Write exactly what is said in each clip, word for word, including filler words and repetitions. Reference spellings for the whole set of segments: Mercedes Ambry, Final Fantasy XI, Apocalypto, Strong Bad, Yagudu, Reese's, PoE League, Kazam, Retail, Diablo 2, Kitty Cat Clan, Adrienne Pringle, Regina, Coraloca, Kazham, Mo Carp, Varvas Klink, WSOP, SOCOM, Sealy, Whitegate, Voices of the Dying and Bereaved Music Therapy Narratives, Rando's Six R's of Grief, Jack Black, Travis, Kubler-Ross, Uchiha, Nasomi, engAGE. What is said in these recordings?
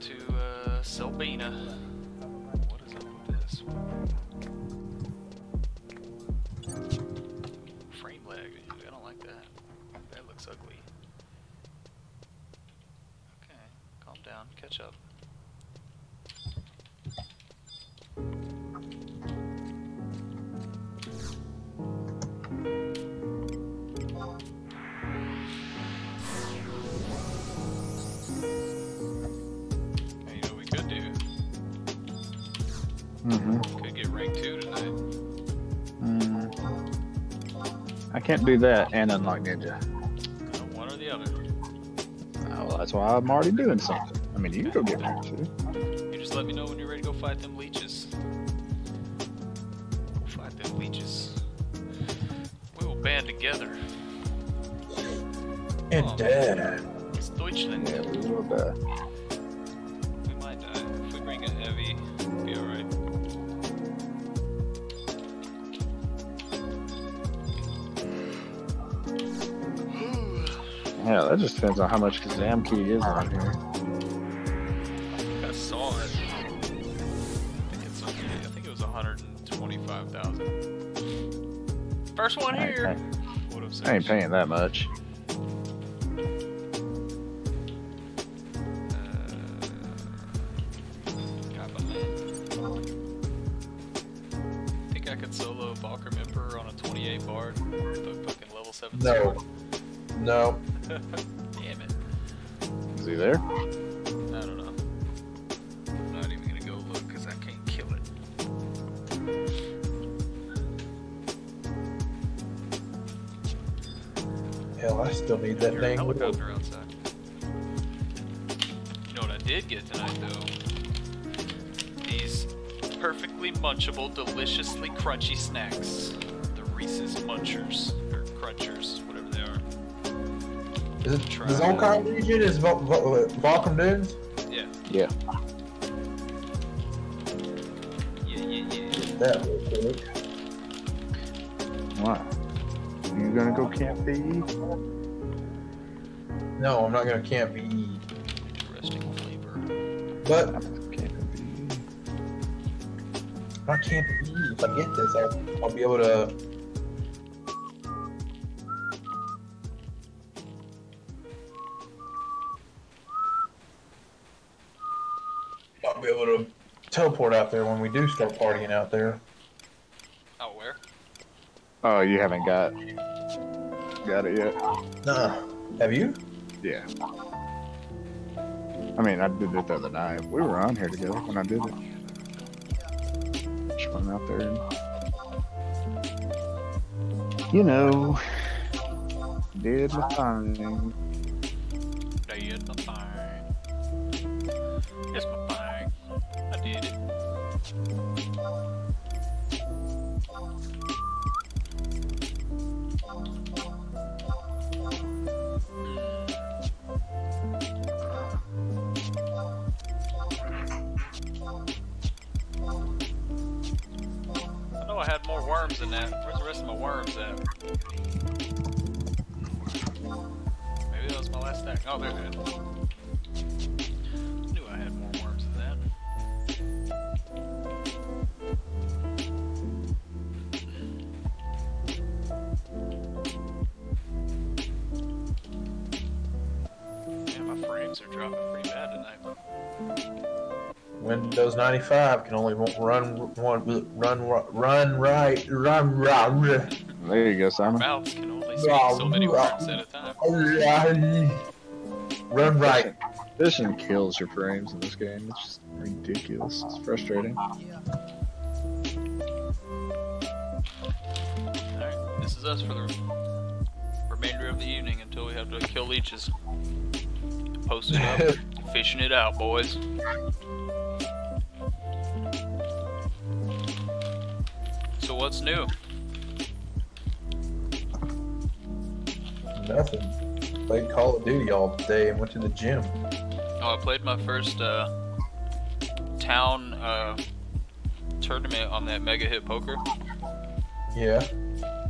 to uh, Selbina. What is up with this one? Frame lag, I don't like that. That looks ugly. Okay, calm down, catch up. Can't do that and unlock ninja. No, one or the other. Oh, well, that's why I'm already doing something. I mean, you can go get rank two. You just let me know when you're ready to go fight them leeches. Go fight them leeches. We will band together. And oh, die. It's Deutschland. Yeah, we will die. We might die. If we bring a heavy, we'll be alright. Yeah, that just depends on how much Kazam key is on here. I saw it. I think, it's okay. I think it was one hundred twenty-five thousand. First one I here! What up, I ain't paying that much. Uh, I think I could solo Balker Emperor on a twenty-eight bard with a fucking level seven. No. Sword. No. Damn it. Is he there? I don't know. I'm not even gonna go look because I can't kill it. Hell, I still need that thing. Helicopter outside. You know what I did get tonight though? These perfectly munchable, deliciously crunchy snacks. The Reese's Munchers. Or Crunchers, whatever they are. Is it the SOCOM region? Is Volcom Dunes? Yeah. Yeah. Yeah, yeah, yeah. Get that real quick. What? You gonna go Camp E? No, I'm not gonna Camp E. Interesting flavor. But. I'm Camp E. I'm not Camp E. If I get this, I'll, I'll be able to. I'll be able to teleport out there when we do start partying out there. Out where? Oh, you haven't got got it yet. Nah. Have you? Yeah. I mean, I did it the other night. We were on here together when I did it. Just went out there and, you know, did my thing. Did my thing. It's my thing. I did it. I know I had more worms than that. Where's the rest of my worms at? Maybe that was my last stack. Oh, there it is. Windows ninety-five can only run, run, run, run, right, run, right. There you go, Simon. Mouths can only speak so many words at a time. Run right. Fishing kills your frames in this game. It's just ridiculous. It's frustrating. Yeah. Alright, this is us for the remainder of the evening until we have to kill leeches. Post it up, fishing it out, boys. So what's new? Nothing. Played Call of Duty all day and went to the gym. Oh, I played my first uh, town uh, tournament on that Mega Hit Poker. Yeah.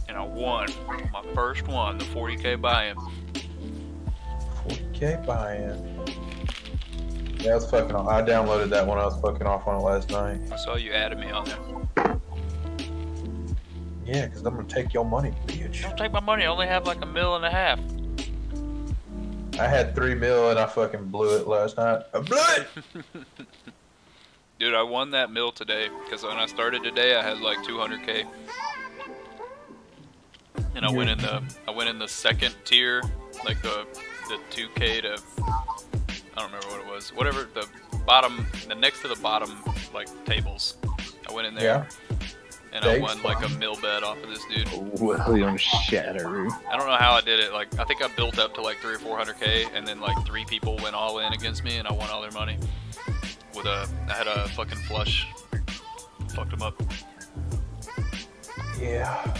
And I won my first one, the forty K buy-in. forty K buy-in. Yeah, I was fucking off. I downloaded that one. I was fucking off on it last night. I saw you added me on there. Yeah, because I'm going to take your money, bitch. Don't take my money. I only have like a mil and a half. I had three mil and I fucking blew it last night. I blew it! Dude, I won that mil today. Because when I started today, I had like two hundred K. And I yeah. went in the I went in the second tier, like the the two K to I don't remember what it was. Whatever the bottom, the next to the bottom like tables. I went in there yeah. and Thanks. I won like a mil bet off of this dude. William Shatterer. I don't know how I did it. Like I think I built up to like three or four hundred K, and then like three people went all in against me, and I won all their money. With a I had a fucking flush. Fucked them up. Yeah.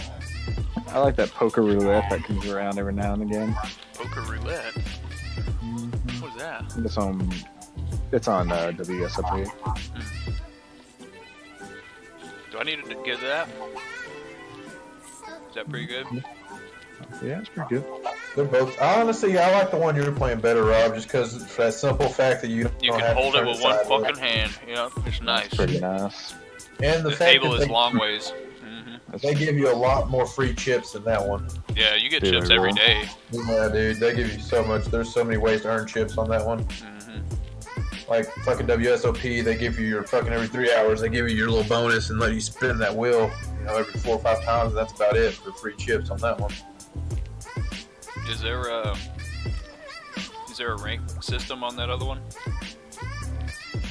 I like that poker roulette that comes around every now and again. Poker roulette? Mm-hmm. What is that? It's on, it's on uh, W S O P. Mm. Do I need to get that? Is that pretty good? Yeah, it's pretty good. They're both. Honestly, I like the one you were playing better, Rob, just because for that simple fact that you don't you can have hold to it with one fucking hand. Yeah, it's nice. It's pretty nice. And the, the table is long ways. They give you a lot more free chips than that one. Yeah, you get dude, chips every day. Yeah, dude, they give you so much. There's so many ways to earn chips on that one. Mm-hmm. Like fucking W S O P, they give you your fucking every three hours. They give you your little bonus and let you spin that wheel, you know, every four or five times. And that's about it for free chips on that one. Is there a is there a rank system on that other one?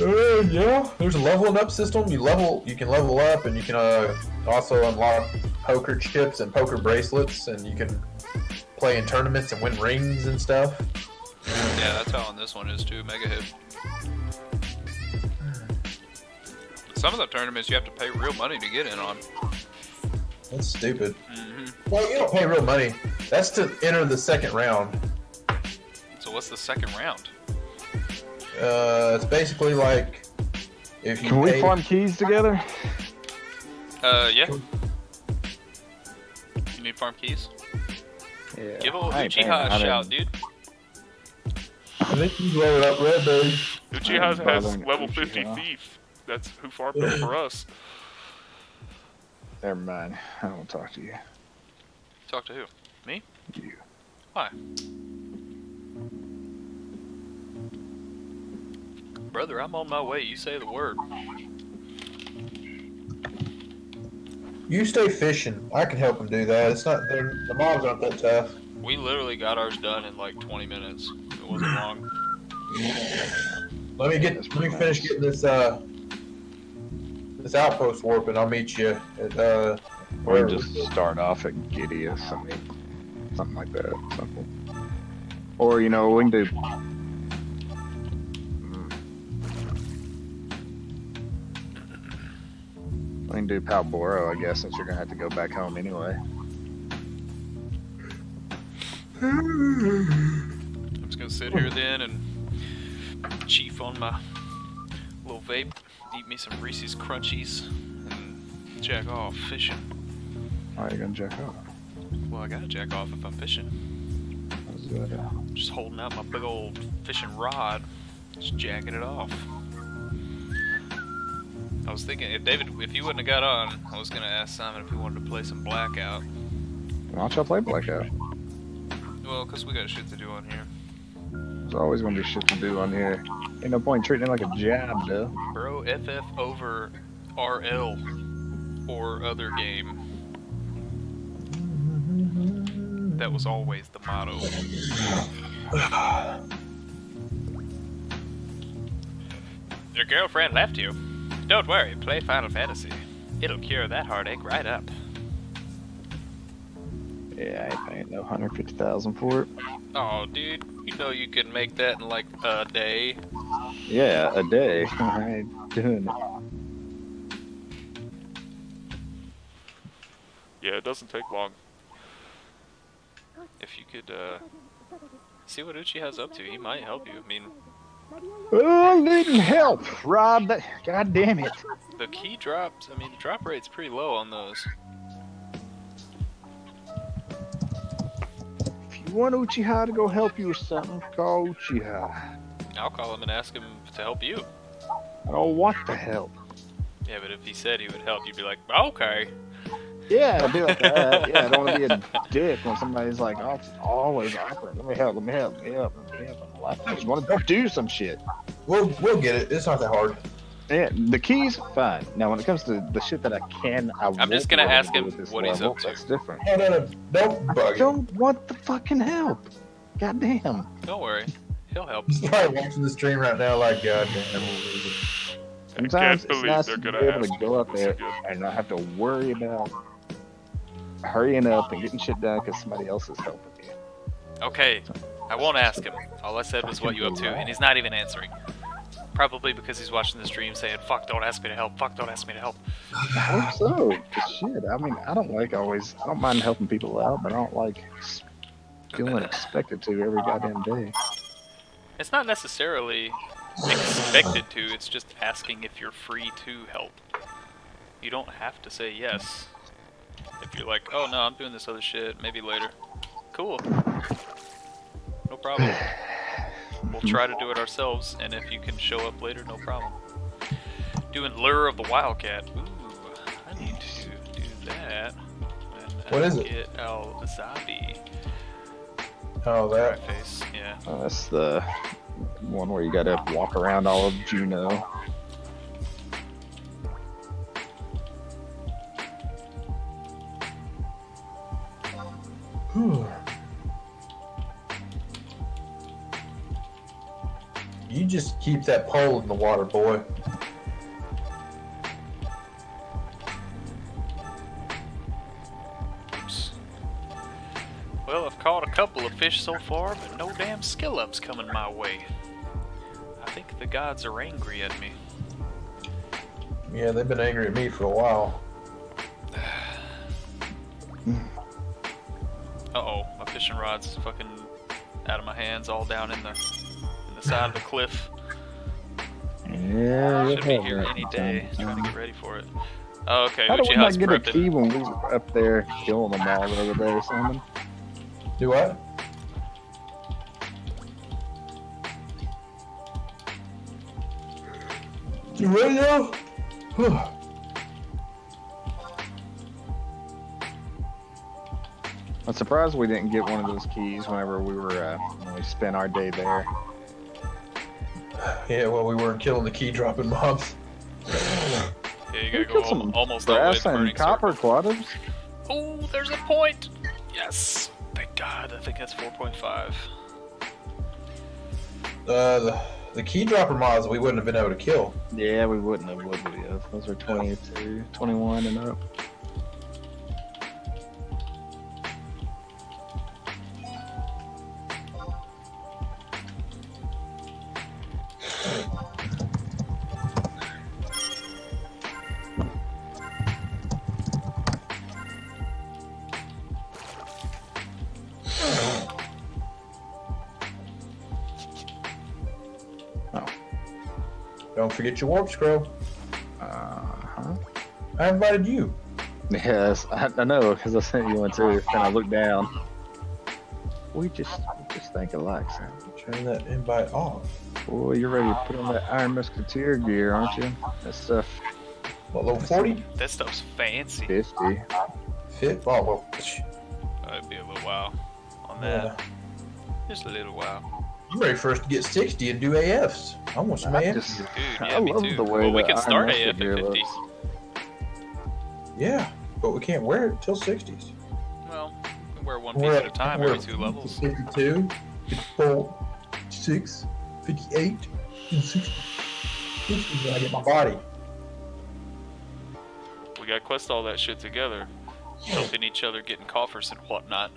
Uh, yeah, there's a leveling up system. You level, you can level up, and you can uh, also unlock poker chips and poker bracelets, and you can play in tournaments and win rings and stuff. Yeah, that's how on this one is too. Mega hit. Some of the tournaments you have to pay real money to get in on. That's stupid. Mm-hmm. Well, you don't pay real money. That's to enter the second round. So what's the second round? Uh, it's basically like if you can we pay... farm keys together? Uh, yeah. You need farm keys? Yeah. Give old Uchiha a shout, dude. I think he's loaded up red, baby. Uchiha has level fifty thief. That's who farmed him for us. Never mind. I don't want to talk to you. Talk to who? Me? You. Why? Brother, I'm on my way. You say the word. You stay fishing. I can help them do that. It's not the mobs aren't that tough. We literally got ours done in like twenty minutes. It wasn't long. Let me get. Let me finish nice. getting this uh this outpost warp, and I'll meet you at uh. Or just start off at Giddy or something, something like that. Simple. Or you know we can do. We can do Palboro, I guess, since you're gonna have to go back home anyway. I'm just gonna sit here then and chief on my little vape, eat me some Reese's Crunchies, and jack off fishing. Why are you gonna jack off? Well, I gotta jack off if I'm fishing. How's that? Just holding out my big old fishing rod, just jacking it off. I was thinking, if David, if you wouldn't have got on, I was going to ask Simon if he wanted to play some Blackout. Why don't y'all play Blackout? Well, because we got shit to do on here. There's always going to be shit to do on here. Ain't no point treating it like a job, though. Bro, F F over R L or other game. That was always the motto. Your girlfriend left you. Don't worry, play Final Fantasy. It'll cure that heartache right up. Yeah, I ain't paying no one hundred fifty thousand dollars for it. Oh, dude, you know you could make that in like a day. Yeah, a day. I ain't doing it. Yeah, it doesn't take long. If you could uh, see what Uchi has up to, he might help you. I mean. Oh, I'm needing help, Rob. That, God damn it. The key drops, I mean, the drop rate's pretty low on those. If you want Uchiha to go help you with something, call Uchiha. I'll call him and ask him to help you. Oh, what the hell? Yeah, but if he said he would help, you'd be like, okay. Yeah, I'd be like, uh, yeah, I don't want to be a dick when somebody's like, oh, it's always awkward. Let me help, let me help, let me help, let me help. I just want to do some shit. We'll, we'll get it. It's not that hard. Yeah, the keys, fine. Now, when it comes to the shit that I can, I I'm just gonna ask him what he's up to. That's different. No, no, no, don't bug him. I don't want the fucking help. Goddamn. Don't worry, he'll help. He's probably watching the stream right now, like goddamn. Sometimes it's nice to be able to go up there and not have to worry about hurrying up and getting shit done because somebody else is helping you. Okay, I won't ask him. All I said was what you up to, and he's not even answering. Probably because he's watching the stream saying, fuck, don't ask me to help, fuck, don't ask me to help. I hope so. Shit, I mean, I don't like always, I don't mind helping people out, but I don't like feeling expected to every goddamn day. It's not necessarily expected to, it's just asking if you're free to help. You don't have to say yes. If you're like, oh no, I'm doing this other shit, maybe later. Cool. No problem. We'll try to do it ourselves, and if you can show up later, no problem. Doing Lure of the Wildcat. Ooh, I need to do that. And what I is get it? Al Zabi. Oh, that. Face. Yeah. Oh, that's the one where you gotta walk around all of Juno. Whew. You just keep that pole in the water, boy. Oops. Well, I've caught a couple of fish so far, but no damn skill ups coming my way. I think the gods are angry at me. Yeah, they've been angry at me for a while. Uh-oh, my fishing rod's fucking out of my hands, all down in the... side of the cliff. Yeah, should be here any day. Trying to get ready for it. Oh, okay. How do we not get a key when we were up there killing them all the other day or something? Do what? You ready now? I'm surprised we didn't get one of those keys whenever we were uh, when we spent our day there. Yeah, well, we weren't killing the key dropping mobs. Yeah, you gotta we go some almost brass all the way and copper quadrants. Oh, there's a point. Yes, thank God. I think that's four point five. Uh, the the key dropper mobs we wouldn't have been able to kill. Yeah, we wouldn't have, would we? Have. Those are twenty-two, twenty-one, and up. Forget your warp scroll. Uh-huh. I invited you. Yes, I, I know, because I sent you one too, and I looked down. We just we just think alike, Sam. Turn that invite off. Boy, you're ready to put on that Iron Musketeer gear, aren't you? That stuff. What, level forty? That stuff's fancy. fifty. Fit? Oh, well. That'd be a little while on that. Yeah. Just a little while. You ready for us to get sixty and do A Fs? I want some A Fs. Just, Dude, yeah, I love too. the way well, we can start A F at fifty. Looks. Yeah, but we can't wear it till sixties. Well, we can wear one piece we're at a time every two levels. fifty-two, fifty-four, fifty-six, fifty-eight, and sixty. sixty is when I get my body. We gotta quest all that shit together. Helping each other, getting coffers and whatnot.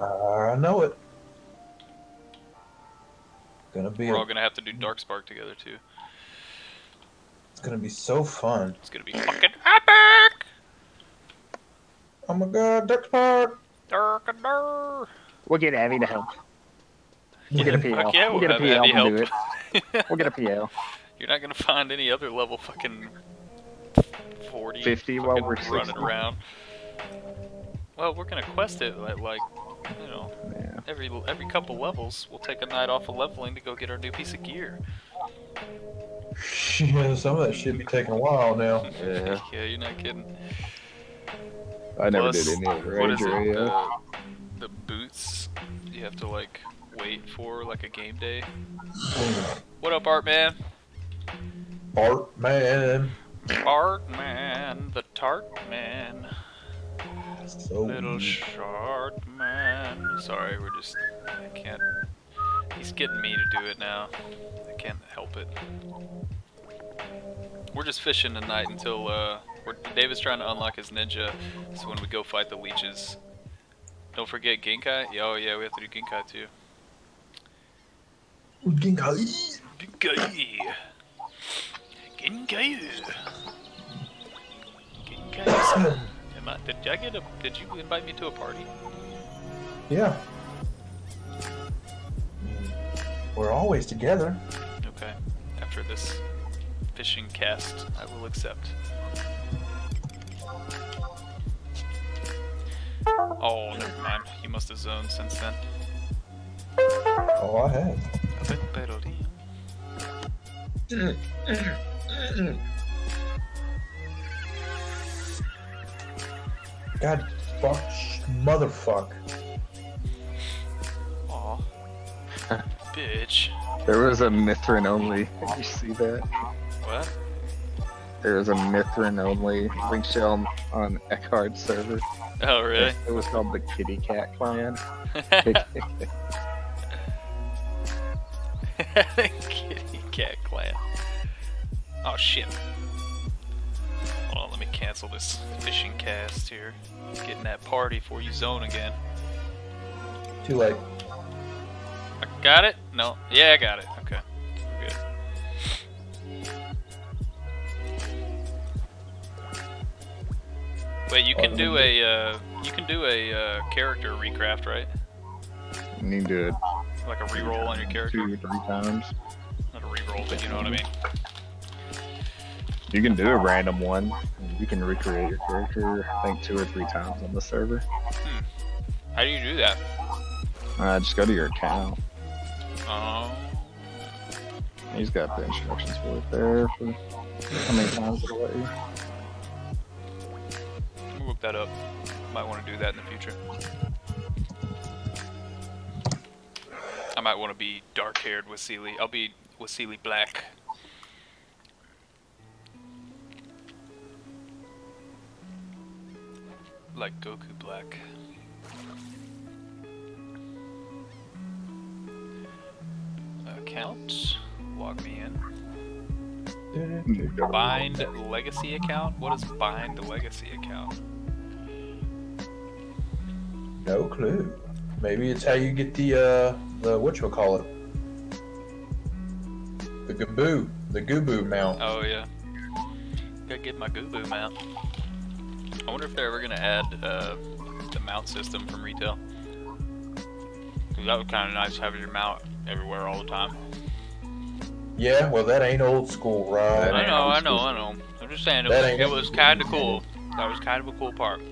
Uh, I know it. Gonna be We're a... all gonna have to do Darkspark together too. It's gonna be so fun. It's gonna be fucking epic! Oh my god, Darkspark! Dark and dark. We'll get Abby to help. We'll yeah. get a P L. Yeah, we'll, we'll get a P L to do it. We'll get a P L. You're not gonna find any other level fucking forty, fifty while we're running around. Well, we're gonna quest it like, like you know. Yeah. every every couple levels, we'll take a night off of leveling to go get our new piece of gear. Yeah, some of that shit be taking a while now. Yeah, yeah, you're not kidding. I never Plus, did any of Ranger, what is it, yeah. uh, the boots you have to like wait for like a game day. What up, Art Man? Art Man. Art Man, the Tart Man. So Little Shart Man. Sorry, we're just, I can't, he's getting me to do it now. I can't help it. We're just fishing tonight until, uh, we're, David's trying to unlock his ninja, so when we go fight the leeches. Don't forget Ginkai. Oh yeah, we have to do Ginkai too. Ginkai! Ginkai! Ginkai! Ginkai! Am I, did I get a, did you invite me to a party? Yeah. We're always together. Okay. After this fishing cast, I will accept. Oh, never mind. You must have zoned since then. Oh, I have. God fuck, motherfuck. Aw. Bitch. There was a Mithrin only. Did you see that? What? There was a Mithrin only link shell on Eckhard's server. Oh, really? It was called the Kitty Cat Clan. Kitty Cat Clan. Oh, shit. Hold on, let me cancel this fishing cast here. Getting that party before you zone again. Too late. I got it? No. Yeah, I got it. Okay. We're good. Wait, you can do a uh, you can do a uh, character recraft, right? You need to do it like a reroll on your character. Two or three times. Not a reroll, but you know what I mean. You can do a random one. You can recreate your character, I think, two or three times on the server. Hmm. How do you do that? Uh, just go to your account. Oh. He's got the instructions for it there. For how many times it'll let you? Look that up. Might want to do that in the future. I might want to be dark-haired with Sealy. I'll be with Sealy black. Like Goku Black. Account. Log me in. Bind Legacy account? What is Bind Legacy account? No clue. Maybe it's how you get the uh the whatchamacallit. The Goo Boo. The Goo Boo mount. Oh yeah. Gotta get my Goo Boo mount. I wonder if they're ever gonna add uh the mount system from Retail. Cause that was kinda nice having your mount everywhere all the time. Yeah, well that ain't old school, right? I know, I know, I know. I'm just saying it was, it was kinda cool. That was kind of a cool part.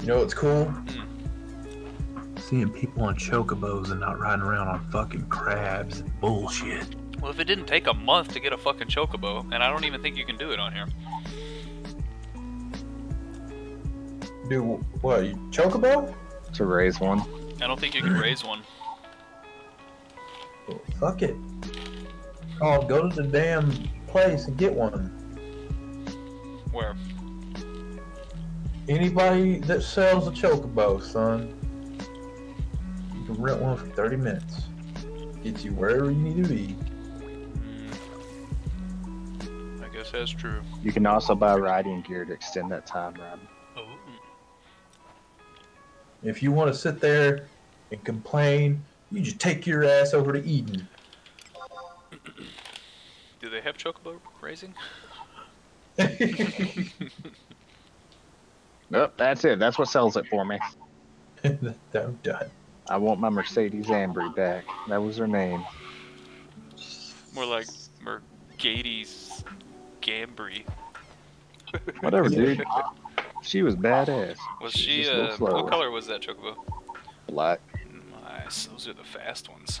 You know what's cool? Mm. Seeing people on chocobos and not riding around on fucking crabs and bullshit. Well, if it didn't take a month to get a fucking chocobo, and I don't even think you can do it on here. Do what? You chocobo? To raise one. I don't think you can raise one. Well, fuck it. Oh, go to the damn place and get one. Where? Anybody that sells a chocobo, son, you can rent one for thirty minutes. Get you wherever you need to be. Mm. I guess that's true. You can also buy riding gear to extend that time, Rob. Oh. If you want to sit there and complain, you just take your ass over to Eden. Do they have chocobo raising? Nope, that's it. That's what sells it for me. I'm done. I want my Mercedes Ambry back. That was her name. More like Mercedes Gambry. Whatever, dude. She was badass. Was she, she was uh, what color was that chocobo? Black. Nice, those are the fast ones.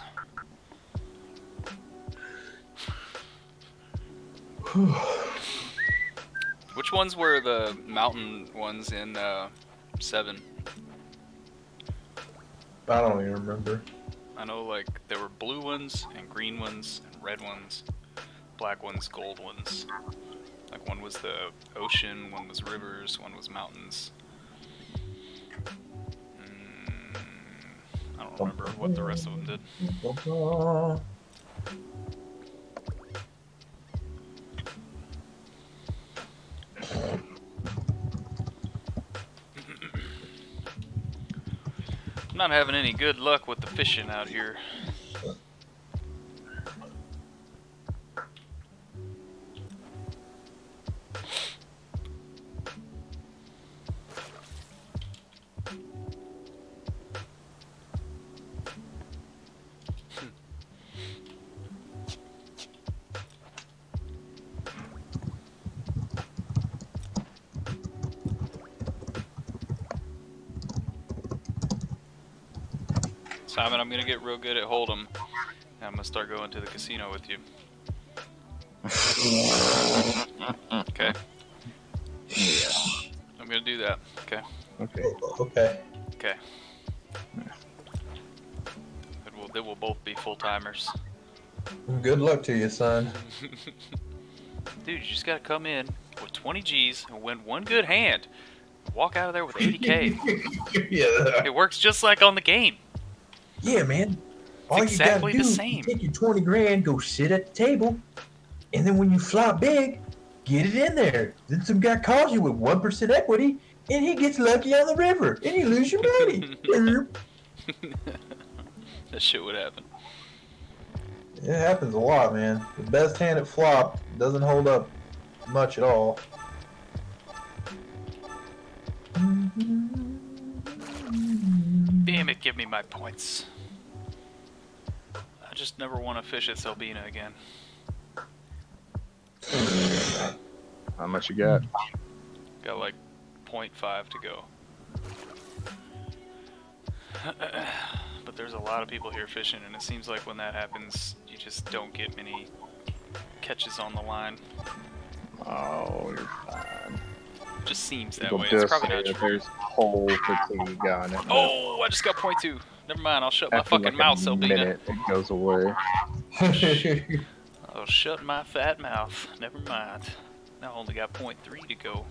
Which ones were the mountain ones in uh, seven? I don't even remember. I know like there were blue ones and green ones and red ones, black ones, gold ones. Like one was the ocean, one was rivers, one was mountains. Mm, I don't remember what the rest of them did. I'm not having any good luck with the fishing out here. Simon, I'm gonna get real good at Hold'em, and I'm gonna start going to the casino with you. Okay. Yeah. I'm gonna do that. Okay. Okay. Okay. Okay. It will, they will both be full timers. Good luck to you, son. Dude, you just gotta come in with twenty G's and win one good hand. Walk out of there with eighty K. Yeah. It works just like on the game. Yeah, man. All it's exactly you gotta do the same. Is take your twenty grand, go sit at the table, and then when you flop big, get it in there. Then some guy calls you with one percent equity, and he gets lucky on the river, and you lose your money. That shit would happen. It happens a lot, man. The best hand at flop doesn't hold up much at all. Damn it, give me my points. I just never want to fish at Selbina again. How much you got? Got like point five to go. But there's a lot of people here fishing, and it seems like when that happens, you just don't get many catches on the line. Oh, you're fine. Just seems that people way. It's probably not true. There's whole fatigue on it. Oh, I just got point two. Never mind. I'll shut After my fucking like mouth, Selbina. It goes away. I'll shut my fat mouth. Never mind. Now I only got point three to go.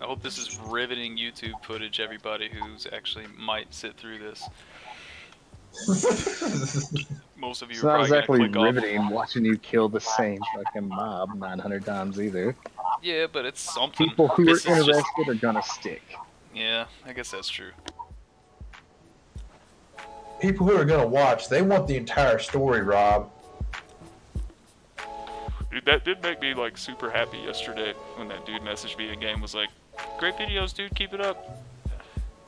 I hope this is riveting YouTube footage. Everybody who's actually might sit through this. Most of you it's are not exactly riveting off. Watching you kill the same fucking mob nine hundred times either. Yeah, but it's something. People who this are interested just... are gonna stick. Yeah, I guess that's true. People who are gonna watch, they want the entire story, Rob. Dude, that did make me like super happy yesterday when that dude messaged me in game was like, "Great videos, dude, keep it up."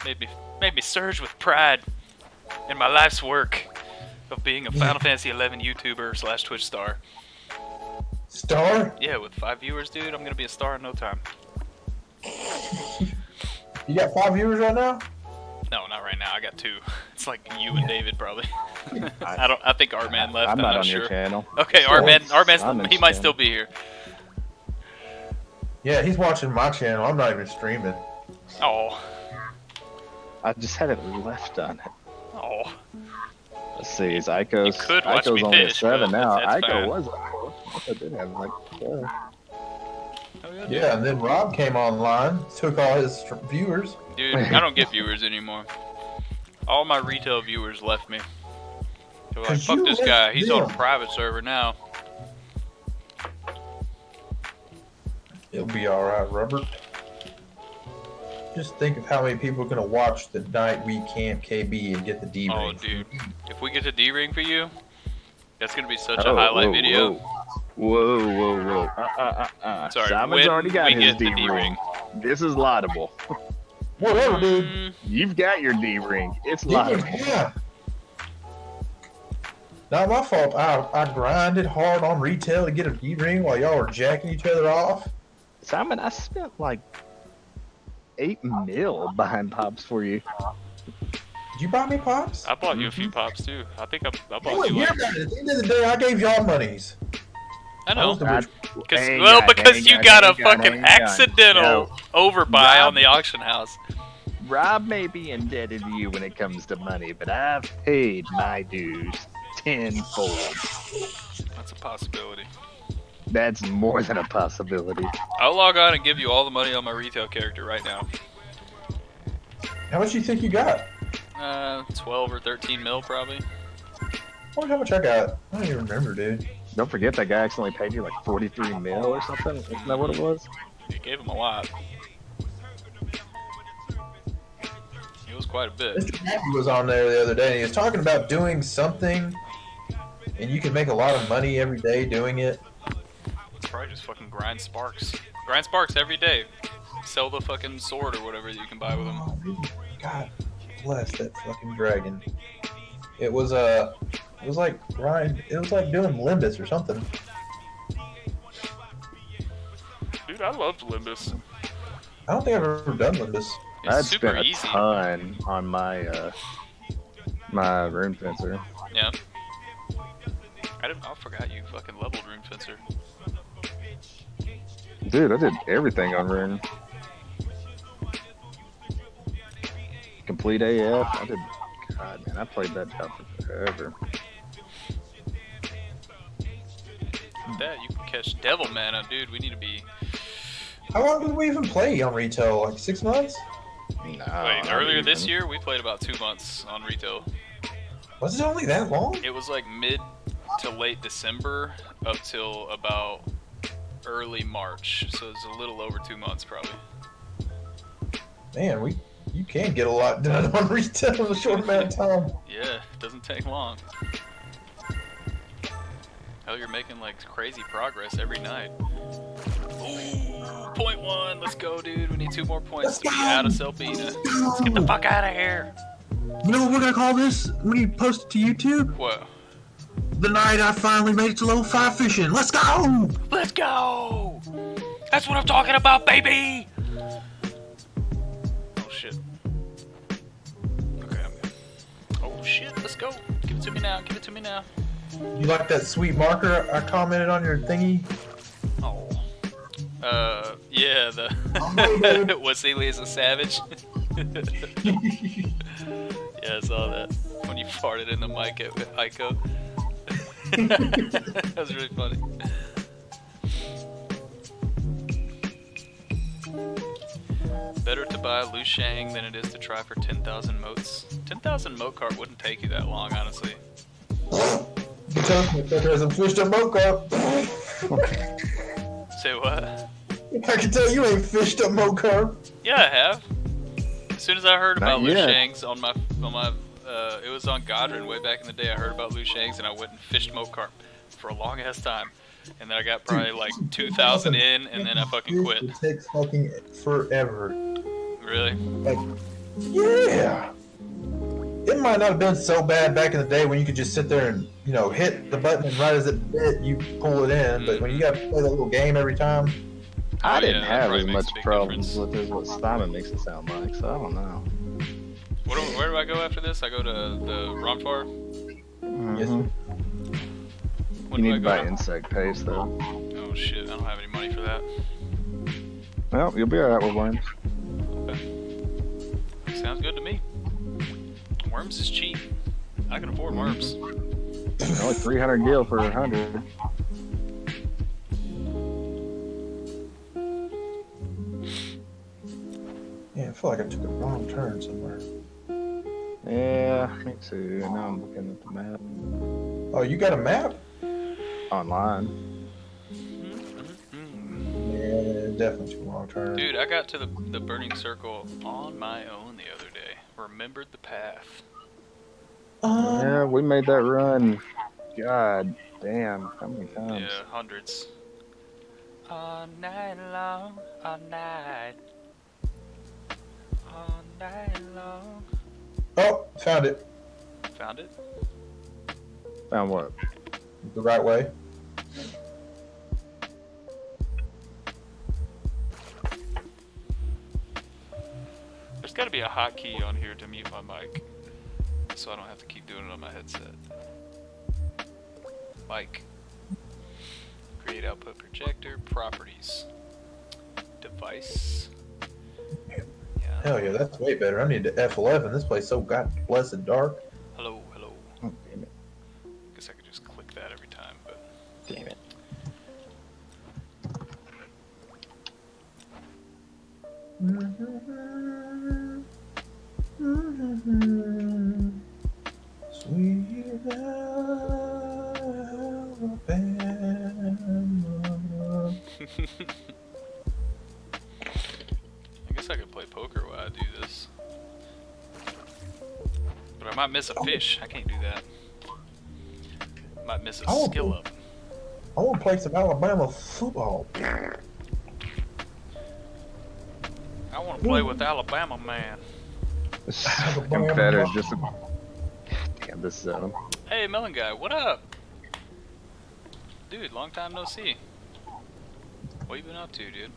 Made me made me surge with pride. In my life's work of being a Final Fantasy eleven YouTuber slash Twitch star. Star? Yeah, with five viewers, dude, I'm gonna be a star in no time. You got five viewers right now? No, not right now. I got two. It's like you and David probably. I don't. I think Artman left. I'm not, I'm not on sure. your channel. Okay, Artman. Artman. He might channel. still be here. Yeah, he's watching my channel. I'm not even streaming. Oh. I just had it left on it. Oh. Let's see, is Ico's, Ico's only finish, seven now. That's, that's Ico fine. was I did have like four. Oh, yeah, yeah, and then Rob came online, took all his viewers. Dude, I don't get viewers anymore. All my retail viewers left me. So like, fuck this guy, he's them. on a private server now. It'll be alright, Robert. Just think of how many people are gonna watch the night we camp K B and get the D ring. Oh, dude! If we get the D ring for you, that's gonna be such oh, a highlight whoa, video. Whoa, whoa, whoa! Uh, uh, uh, uh. Sorry, Simon's already got his D ring. ring. This is laudable. Whatever, dude. You've got your D ring. It's laudable. Yeah. Not my fault. I, I grinded hard on retail to get a B-ring while y'all were jacking each other off. Simon, I spent like eight mil behind Pops for you. Did you buy me Pops? I bought you a few Pops too. I think I, I bought you, you like... At the end of the day, I gave y'all monies. I know. I I well, because you got, got a got fucking got accidental got overbuy Rob, on the auction house. Rob may be indebted to you when it comes to money, but I've paid my dues tenfold. That's a possibility. That's more than a possibility. I'll log on and give you all the money on my retail character right now. How much do you think you got? Uh, twelve or thirteen mil probably. I wonder how much I got. I don't even remember, dude. Don't forget that guy accidentally paid you like forty-three mil or something. Isn't that what it was? You gave him a lot. It was quite a bit. Mister Happy was on there the other day and he was talking about doing something and you can make a lot of money every day doing it. Let's probably just fucking grind sparks. Grind sparks every day. Sell the fucking sword or whatever that you can buy with them. Oh, God bless that fucking dragon. It was a... Uh... It was like Ryan, it was like doing Limbus or something. Dude, I loved Limbus. I don't think I've ever done Limbus. I spent a easy. ton on my uh, my Rune Fencer. Yeah. I didn't. I forgot you fucking leveled Rune Fencer. Dude, I did everything on Rune. Complete A F. I did. God, man, I played that job for forever. That you can catch devil mana, dude. We need to be. How long did we even play on retail? Like six months? No. Wait, earlier this year we played about two months on retail. Was it only that long? It was like mid to late December up till about early March, so it's a little over two months probably. Man, we you can get a lot done on retail in a short amount of time. Yeah, it doesn't take long. Hell, you're making like crazy progress every night. Ooh, point one. Let's go, dude. We need two more points Let's to go. be out of Selbina. Let's get the fuck out of here. You know what we're gonna call this when you post it to YouTube? What? The night I finally made it to level five fishing. Let's go. Let's go. That's what I'm talking about, baby. Oh shit. Okay. I'm good. Oh shit. Let's go. Give it to me now. Give it to me now. You like that sweet marker I commented on your thingy? Oh. Uh, yeah, the... Was Sealy is a savage? Yeah, I saw that. When you farted in the mic at Ico. That was really funny. Better to buy Lu Shang than it is to try for ten thousand motes. ten thousand mote cart wouldn't take you that long, honestly. Because I'm fished a Mo Carp. Say what? I can tell you ain't fished a Mo Carp. Yeah, I have. As soon as I heard Not about yet. Lu Shang's on my on my uh, it was on Godrin way back in the day. I heard about Lu Shang's and I went and fished Mo Carp for a long ass time, and then I got probably like two thousand in, and then I fucking quit. It takes fucking forever. Really? Like, yeah. It might not have been so bad back in the day when you could just sit there and, you know, hit the button and right as it bit, you pull it in. But when you got to play the little game every time. Oh, I didn't yeah, have as much problems difference. with this what Simon makes it sound like, so I don't know. What do, where do I go after this? I go to the Ronfaure? Mm-hmm. Yes, sir. When you do need I to buy to? insect paste, though. Oh, shit. I don't have any money for that. Well, you'll be alright with worms. Okay. Sounds good to me. Worms is cheap. I can afford worms. Only three hundred gil for a hundred. Yeah, I feel like I took the wrong turn somewhere. Yeah, me too. Now I'm looking at the map. Oh, you got a map? Online. Mm-hmm. Yeah, definitely took the wrong turn. Dude, I got to the, the Burning Circle on my own the other day. Remembered the path. Um, yeah, we made that run. God damn, how many times? Yeah, hundreds. All night long, all night. All night long. Oh, found it. Found it? Down what? The right way. There's got to be a hotkey on here to mute my mic, so I don't have to keep doing it on my headset. Mic. Create output projector. Properties. Device. Yeah. Hell yeah, that's way better. I need to F eleven. This place is so god blessed dark. Hello, hello. Oh, damn it. I guess I could just click that every time, but... Damn it. Sweet Alabama. I guess I could play poker while I do this. But I might miss a fish. I can't do that. Might miss a oh, skill up. I want to play some Alabama football. I want to play with Alabama, man. This Alabama better is just a... Damn, this zone. Hey, Melon Guy, what up? Dude, long time no see. What you been up to, dude?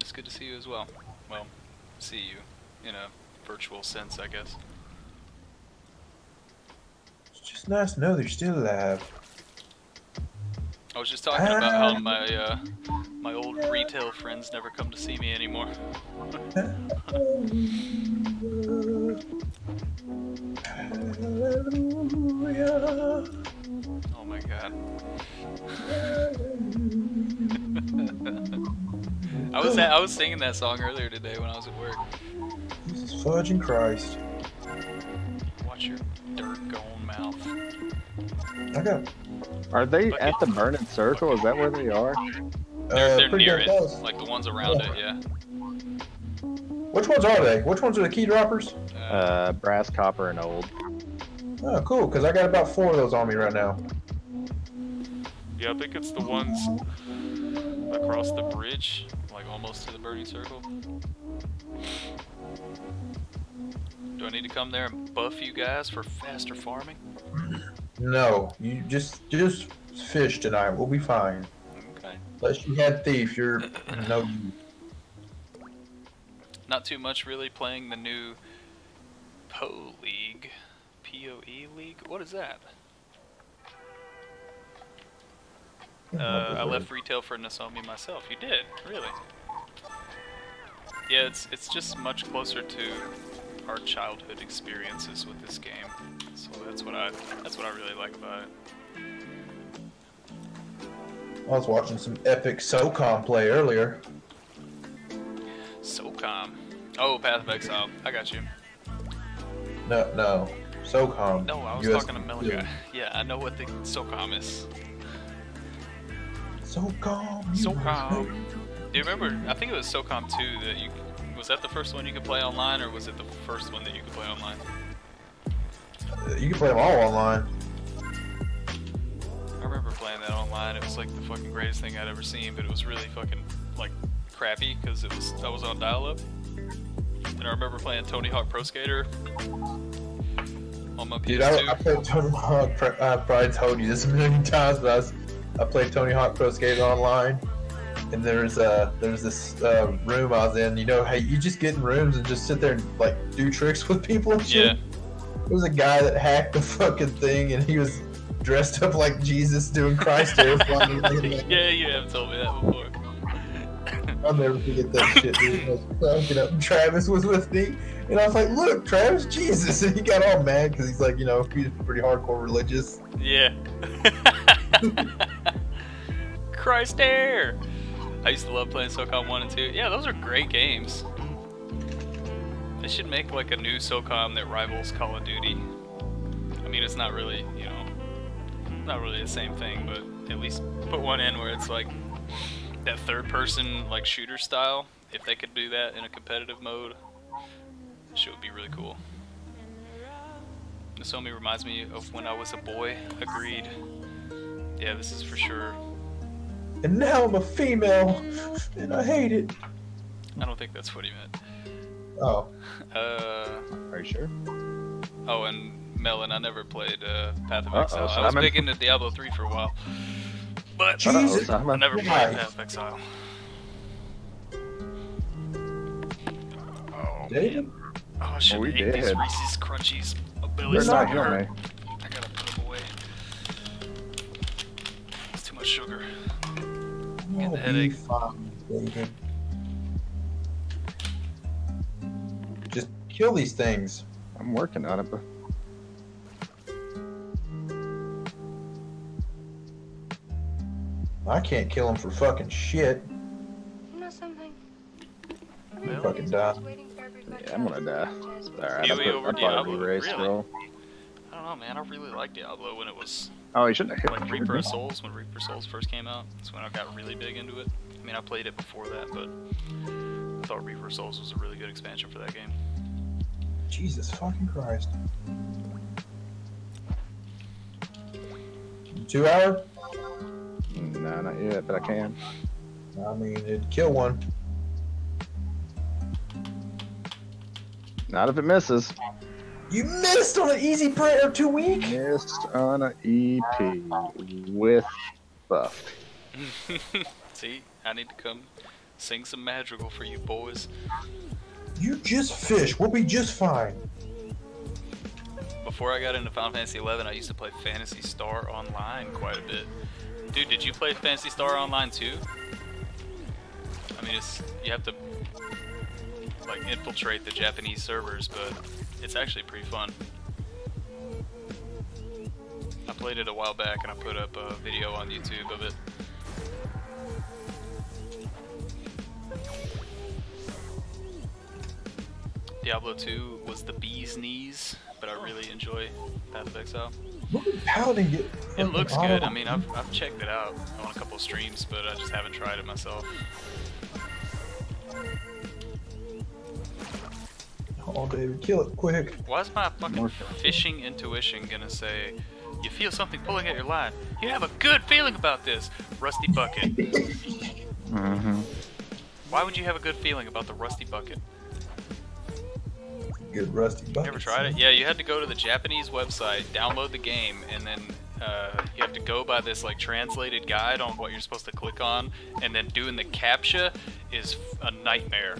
It's good to see you as well. Well, see you in a virtual sense, I guess. It's just nice to know they're still alive. I was just talking about how my uh, my old retail friends never come to see me anymore. Oh my god. I was I was singing that song earlier today when I was at work. This is fudge and Christ. Watch your dirt going mouth. I got. Are they Bucket. at the Burning Circle? Bucket. Is that where they are? They're, uh, they're near it, close. like the ones around yeah. it, yeah. Which ones are they? Which ones are the key droppers? Uh, uh brass, copper, and old. Oh, cool, because I got about four of those on me right now. Yeah, I think it's the ones across the bridge, like almost to the Burning Circle. Do I need to come there and buff you guys for faster farming? No, you just just fish tonight. We'll be fine. Okay. Unless you had thief, you're no. Not too much really playing the new P O E League. P O E League. What is that? Uh, I left retail for Nasomi myself. You did, really? Yeah, it's it's just much closer to our childhood experiences with this game. So that's what I that's what I really like about it. I was watching some epic SOCOM play earlier. SOCOM. Oh, Path of Exile. I got you. No, no. SOCOM. No, I was U S talking to Melga. Yeah, I know what the SOCOM is. SOCOM. SOCOM. Do you remember? I think it was SOCOM two that you was that the first one you could play online, or was it the first one that you could play online? You can play them all online. I remember playing that online. It was like the fucking greatest thing I'd ever seen, but it was really fucking like crappy because it was I was on dial-up. And I remember playing Tony Hawk Pro Skater on my P S two. Dude, I, I played Tony Hawk. Pro, I probably told you this a million times, but I, was, I played Tony Hawk Pro Skater online. And there's uh there's this uh, room I was in. You know, hey, you just get in rooms and just sit there and like do tricks with people and shit. Yeah. There was a guy that hacked the fucking thing, and he was dressed up like Jesus doing Christ air. Yeah, you have told me that before. I'll never forget that shit, dude. I was up, and Travis was with me, and I was like, "Look, Travis, Jesus!" And he got all mad because he's like, you know, he's pretty hardcore religious. Yeah. Christ air. I used to love playing SOCOM one and two. Yeah, those are great games. They should make like a new SOCOM that rivals Call of Duty. I mean, it's not really, you know, not really the same thing, but at least put one in where it's like that third-person like shooter style. If they could do that in a competitive mode, that shit would be really cool. Nasomi reminds me of when I was a boy. Agreed. Yeah, this is for sure. And now I'm a female, and I hate it. I don't think that's what he meant. Oh. Uh, Are you sure? Oh, and Melon. I never played uh, Path of uh -oh, Exile. So I was I'm big in... into Diablo three for a while, but uh -oh, so I never played Path of Exile. Oh, man. Oh, I should oh, eat these Reese's Crunchies. Oh, Billy's not here. I gotta put them away. It's too much sugar. I'm getting a headache. Fine, just kill these things. I'm working on it, but. I can't kill him for fucking shit. You know something? I'm fucking die. Yeah, I'm gonna die. Alright, I'll probably race, bro. I don't know, man. I really liked Diablo when it was. Oh, you shouldn't have hit like Reaper of Souls, when Reaper of Souls first came out. That's when I got really big into it. I mean, I played it before that, but I thought Reaper of Souls was a really good expansion for that game. Jesus fucking Christ. Two hour? No, not yet, but I can. I mean, it'd kill one. Not if it misses. You missed on an easy prayer too weak? Missed on an E P with buff. See, I need to come sing some madrigal for you boys. You just fish. We'll be just fine. Before I got into Final Fantasy eleven, I used to play Phantasy Star Online quite a bit. Dude, did you play Phantasy Star Online too? I mean, it's you have to like infiltrate the Japanese servers, but it's actually pretty fun. I played it a while back, and I put up a video on YouTube of it. Diablo two was the bee's knees, but I really enjoy Path of Exile. It, it looks good. I mean, I've, I've checked it out on a couple of streams, but I just haven't tried it myself. Oh, baby, kill it quick. Why is my fucking fishing intuition gonna say, you feel something pulling at your line? You have a good feeling about this, Rusty Bucket. Mm-hmm. Why would you have a good feeling about the Rusty Bucket? Good rusty bucket. You ever tried it? Yeah, you had to go to the Japanese website, download the game, and then uh, you have to go by this like translated guide on what you're supposed to click on, and then doing the captcha is a nightmare.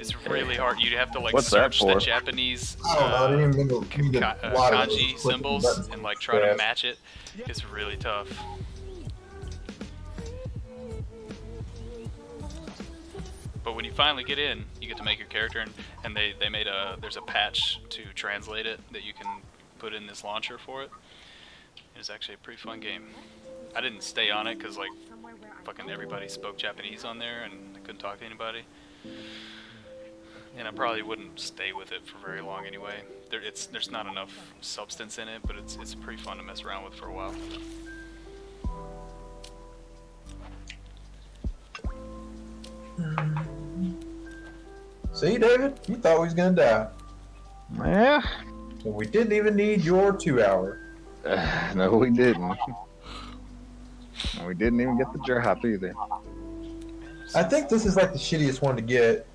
It's really hard. You'd have to like What's search the Japanese uh, know, ka uh, kanji symbols and like try yeah. to match it. It's really tough. But when you finally get in, you get to make your character, and, and they, they made a, there's a patch to translate it that you can put in this launcher for it. It was actually a pretty fun game. I didn't stay on it because like fucking everybody spoke Japanese on there and I couldn't talk to anybody. And I probably wouldn't stay with it for very long anyway. There, it's, there's not enough substance in it, but it's, it's pretty fun to mess around with for a while. Mm. See, David? You thought we was gonna die. Yeah. So we didn't even need your two hour. Uh, no, we didn't. And we didn't even get the jar hop either. I think this is like the shittiest one to get.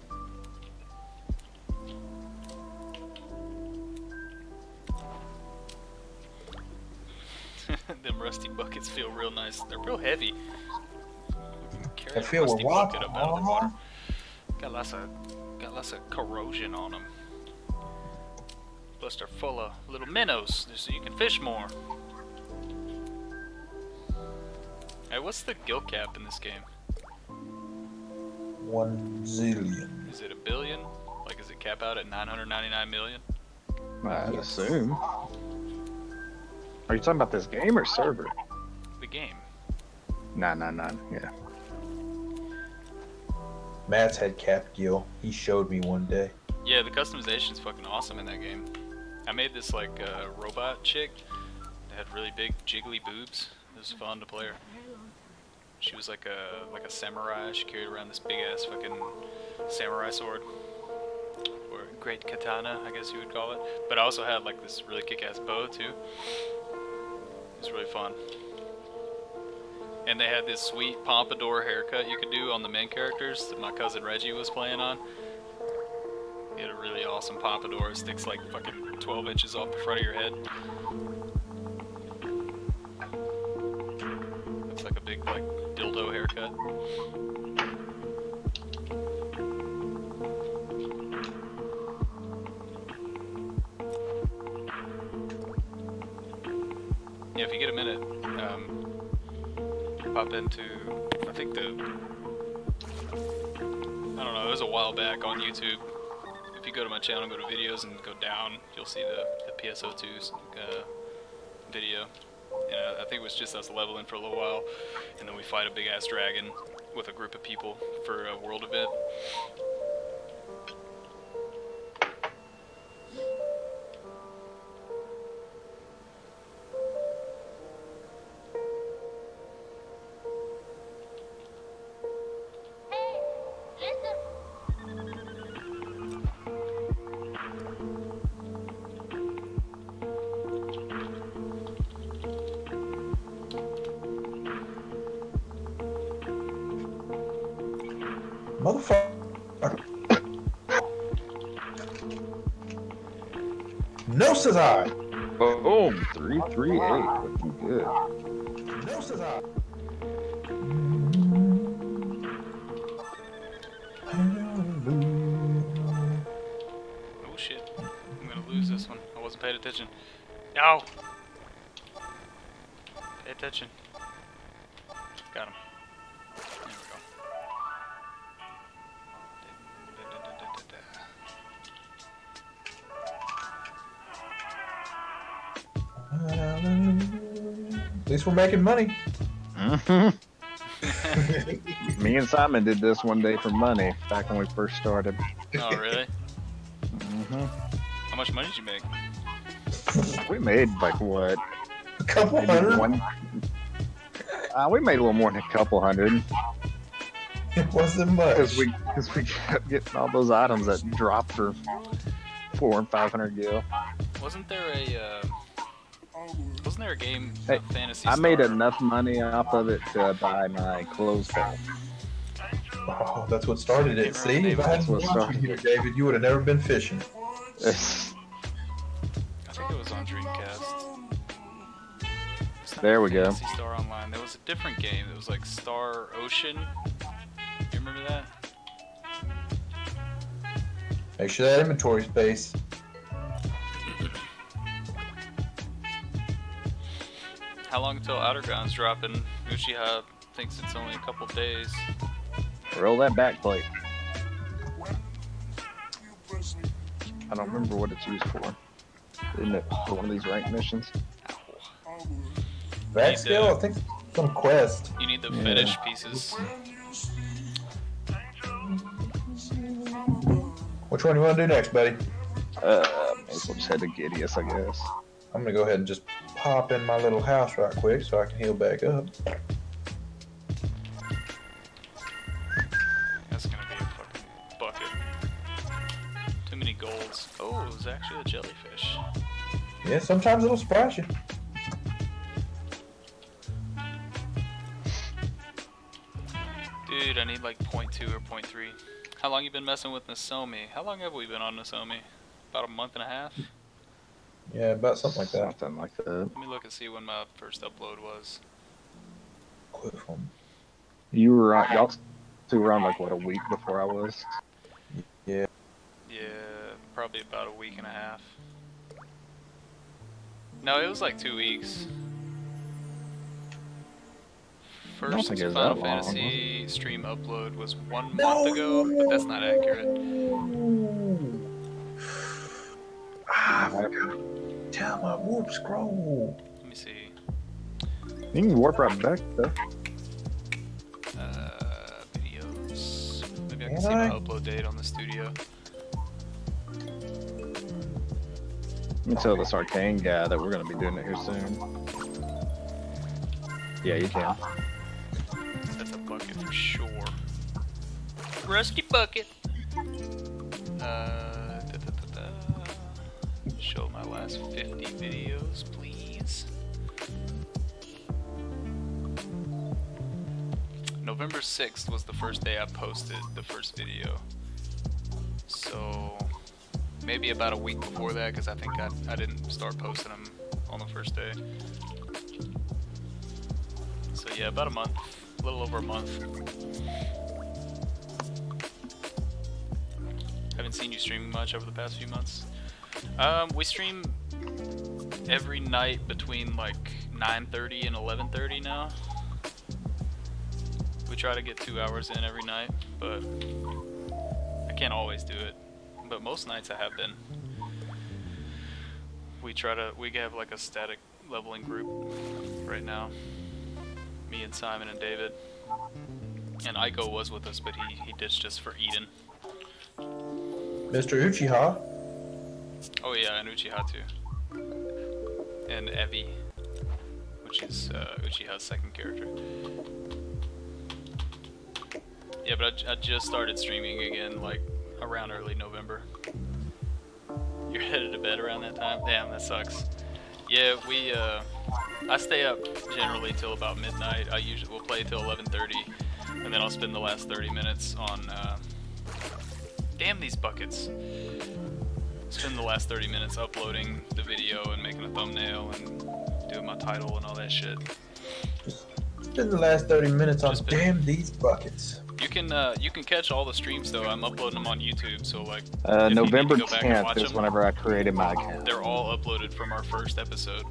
Them rusty buckets feel real nice. They're real heavy. I feel a rock up out of the water. Got lots of. Got lots of corrosion on them. Plus they're full of little minnows, just so you can fish more. Hey, what's the gill cap in this game? One zillion. Is it a billion? Like, is it cap out at nine hundred ninety-nine million? I'd assume. Are you talking about this game or server? The game. nine nine nine, yeah. Matt's had cap gill. He showed me one day. Yeah, the customization's fucking awesome in that game. I made this like uh, robot chick that had really big jiggly boobs. It was fun to play her. She was like a like a samurai. She carried around this big ass fucking samurai sword, or great katana, I guess you would call it. But I also had like this really kick-ass bow too. It was really fun. And they had this sweet pompadour haircut you could do on the main characters that my cousin Reggie was playing on. You had a really awesome pompadour. It sticks like fucking twelve inches off the front of your head. It's like a big, like, dildo haircut. Yeah, if you get a minute, um, pop into, I think the, I don't know, it was a while back on YouTube. If you go to my channel, go to videos and go down, you'll see the, the P S O two's uh, video. And I, I think it was just us leveling for a little while, and then we fight a big ass dragon with a group of people for a world event. Boom! Three, three, eight. Looking good. Oh shit! I'm gonna lose this one. I wasn't paying attention. No. Pay attention. Got him. There we go. At least we're making money. Mm-hmm. Me and Simon did this one day for money back when we first started. Oh, really? Mm-hmm. How much money did you make? We made like what? A couple Maybe hundred? One... Uh, we made a little more than a couple hundred. It wasn't much. Because we, we kept getting all those items that dropped for four and five hundred gil. Wasn't there a... Uh... Wasn't there a game, hey, Phantasy Star? I made enough money off of it to buy my clothes set. Oh, that's what started it. See, David, that's what started it. David, you would have never been fishing. I think it was on Dreamcast. It's there we go. Phantasy Star Online. There was a different game. It was like Star Ocean. You remember that? Make sure that inventory space. How long until Outerground's dropping? Uchiha thinks it's only a couple days. Roll that back plate. I don't remember what it's used for. Isn't it for one of these ranked missions? Back skill? The, I think it's some quest. You need the yeah. fetish pieces. Which one do you want to do next, buddy? Uh, maybe we'll just head to Gideus, I guess. I'm gonna go ahead and just pop in my little house right quick so I can heal back up. That's gonna be a fucking bucket. Too many golds. Oh, it was actually a jellyfish. Yeah, sometimes it'll surprise you. Dude, I need like point two or point three. How long you been messing with Nasomi? How long have we been on Nasomi? About a month and a half? Yeah, about something like that. Something like that. Let me look and see when my first upload was. You were on, y'all two were on like what, a week before I was? Yeah. Yeah, probably about a week and a half. No, it was like two weeks. First Final Fantasy stream upload was one month ago, but that's not accurate. Ah, I forgot. Tell my warp scroll. Let me see. You can warp right back, though. Uh, videos. Maybe I can see my upload date on the studio. Let me tell this arcane guy that we're going to be doing it here soon. Yeah, you can. That's a bucket for sure. Rusty bucket. Uh. Show my last fifty videos, please. November sixth was the first day I posted the first video. So maybe about a week before that, because I think I, I didn't start posting them on the first day. So yeah, about a month, a little over a month. Haven't seen you streaming much over the past few months. Um, we stream every night between like nine thirty and eleven thirty now. We try to get two hours in every night, but I can't always do it. But most nights I have been. We try to, we have like a static leveling group right now. Me and Simon and David. And Aiko was with us, but he, he ditched us for Eden. Mister Uchiha. Oh yeah, and Uchiha too. And Evie, which is uh, Uchiha's second character. Yeah, but I, I just started streaming again, like around early November. You're headed to bed around that time? Damn, that sucks. Yeah, we. Uh, I stay up generally till about midnight. I usually will play till eleven thirty, and then I'll spend the last thirty minutes on. Uh, Damn these buckets. Spend the last thirty minutes uploading the video and making a thumbnail and doing my title and all that shit. Just spend the last thirty minutes on damn these buckets. You can uh, you can catch all the streams though. I'm uploading them on YouTube, so like uh, November tenth is whenever I created my account. They're all uploaded from our first episode.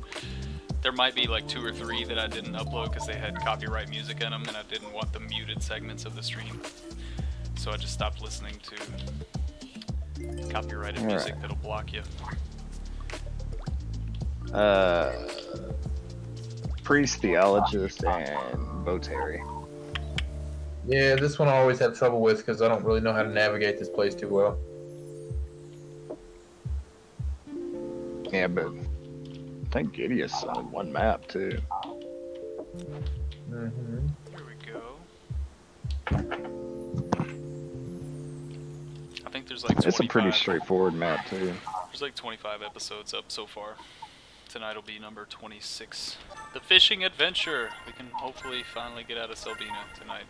There might be like two or three that I didn't upload because they had copyright music in them and I didn't want the muted segments of the stream. So I just stopped listening to copyrighted All music right. that'll block you. Uh, priest, theologist, and Botary. Yeah, this one I always have trouble with because I don't really know how to navigate this place too well. Yeah, but I think Gideon's on one map too. Mm-hmm. Here we go. I think there's like twenty-five. It's a pretty straightforward map too. There's like twenty-five episodes up so far. Tonight will be number twenty-six. The fishing adventure! We can hopefully finally get out of Selbina tonight.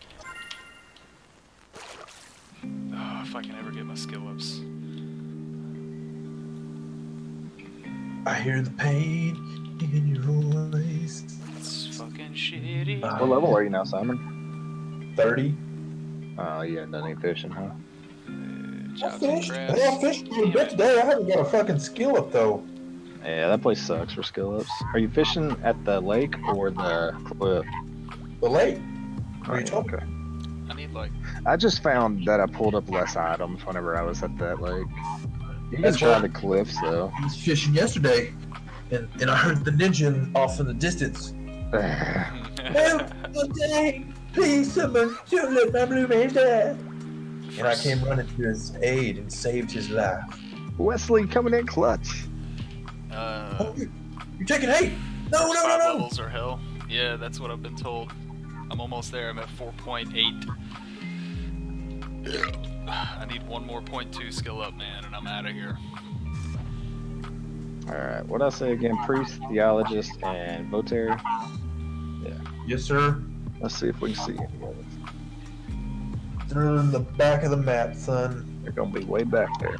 Oh, if I can ever get my skill ups. I hear the pain in your voice. It's fucking shitty. What level are you now, Simon? thirty. Oh yeah, done ain't fishing, huh? I fished. Hey, I fished a bit today. I haven't got a fucking skill up though. Yeah, that place sucks for skill ups. Are you fishing at the lake or the cliff? The lake. Are you talking? Okay. I need like. I just found that I pulled up less items whenever I was at that lake. You can try the cliffs though. I was fishing yesterday, and and I heard the ninja off in the distance. Good day, please someone shoot let my blue man die. And I came running to his aid and saved his life. Wesley coming in clutch. Uh, oh, you're, you're taking hate. No, no, no, no. Levels are hell. Yeah, that's what I've been told. I'm almost there. I'm at four point eight. I need one more point two skill up, man, and I'm out of here. All right. What I say again? Priest, theologist, and Botary. Yeah. Yes, sir. Let's see if we can see any of this. They're in the back of the map, son. They're gonna be way back there.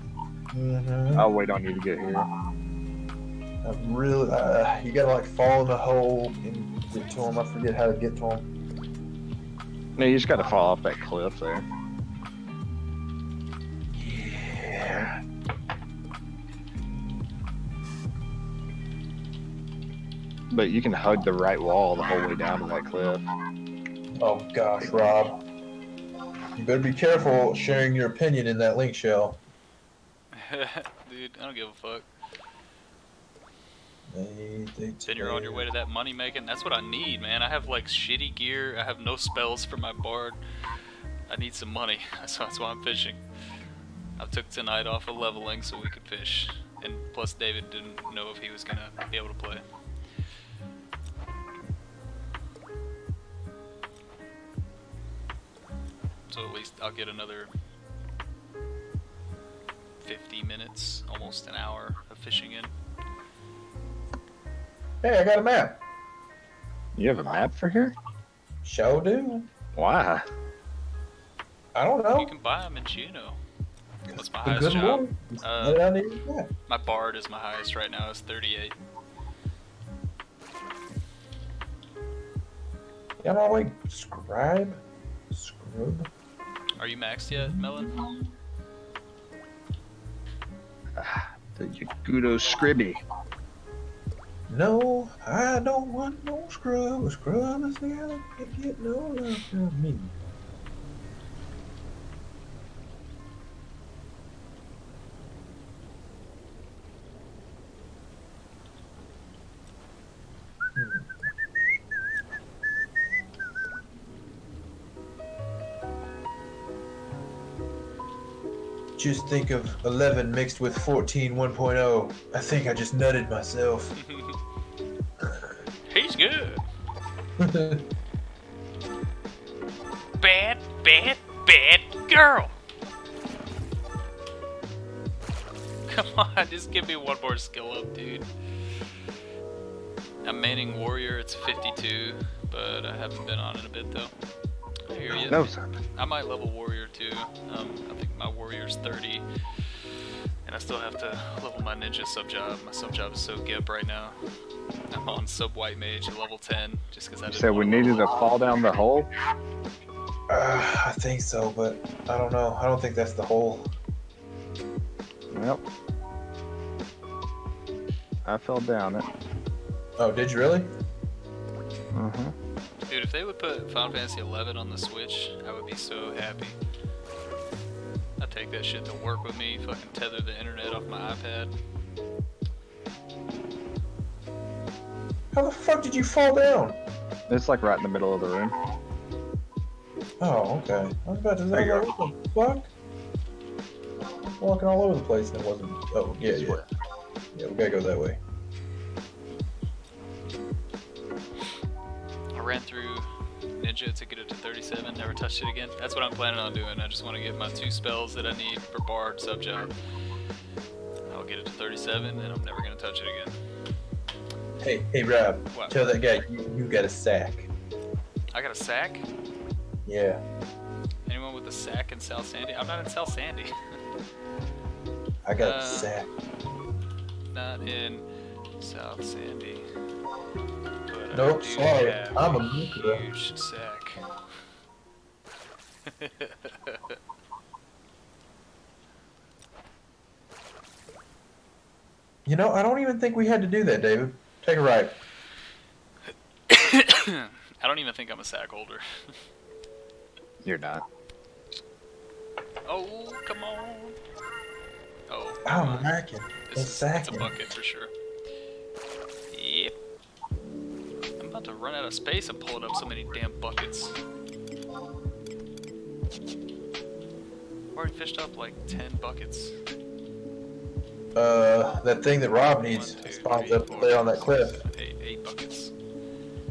Mm-hmm. I'll wait on you to get here. I'm really, uh, you gotta like fall in a hole and get to them. I forget how to get to them. No, you just gotta fall off that cliff there. Yeah. But you can hug the right wall the whole way down to that cliff. Oh gosh, Rob. You better be careful sharing your opinion in that link shell. Dude, I don't give a fuck. They, they then you're on your way to that money making. That's what I need, man. I have like shitty gear. I have no spells for my bard. I need some money. So that's why I'm fishing. I took tonight off of leveling so we could fish. And plus David didn't know if he was gonna be able to play. So at least I'll get another fifty minutes, almost an hour of fishing in. Hey, I got a map. You have a map for here? Sure do. Why? I don't know. You can buy them in Juno. That's my highest good job. Uh, my bard is my highest right now. It's thirty-eight. Am I like scribe? Scrub? Are you maxed yet, Melon? Ah, the Yakudo Scribby. No, I don't want no scrub. A scrub is the other that get no love from me. Just think of eleven mixed with fourteen one point oh. I think I just nutted myself. He's good. Bad, bad, bad girl. Come on, just give me one more skill up, dude. I'm manning warrior, it's fifty-two, but I haven't been on it a bit though. I hear you. No, sir. I might level warrior too. Um, I think my warrior's thirty, and I still have to level my ninja sub job. My sub job is so gimp right now. I'm on sub white mage at level ten, just because I. You said we needed to fall down the hole. Uh, I think so, but I don't know. I don't think that's the hole. Well, I fell down it. Oh, did you really? Mm-hmm. Dude, if they would put Final Fantasy eleven on the Switch, I would be so happy. I'd take that shit to work with me, fucking tether the internet off my iPad. How the fuck did you fall down? It's like right in the middle of the room. Oh, okay. I was about to say, what the fuck? I'm walking all over the place and it wasn't... Oh, yeah, yeah. Yeah, we gotta go that way. Ran through ninja to get it to thirty-seven, never touched it again. That's what I'm planning on doing. I just want to get my two spells that I need for bard sub job. I'll get it to thirty-seven and I'm never going to touch it again. Hey, hey Rob, what? Tell that guy you, you got a sack. I got a sack? Yeah. Anyone with a sack in South Sandy? I'm not in South Sandy. I got uh, a sack. Not in South Sandy. Nope, sorry. I'm a huge sack. You know, I don't even think we had to do that, David. Take a right. I don't even think I'm a sack holder. You're not. Oh, come on. Oh, come I'm racking. It's a bucket for sure. Yep. I'm about to run out of space and pulling up so many damn buckets. I've already fished up like ten buckets. Uh, that thing that Rob needs spawns up there on that cliff. Eight, eight buckets.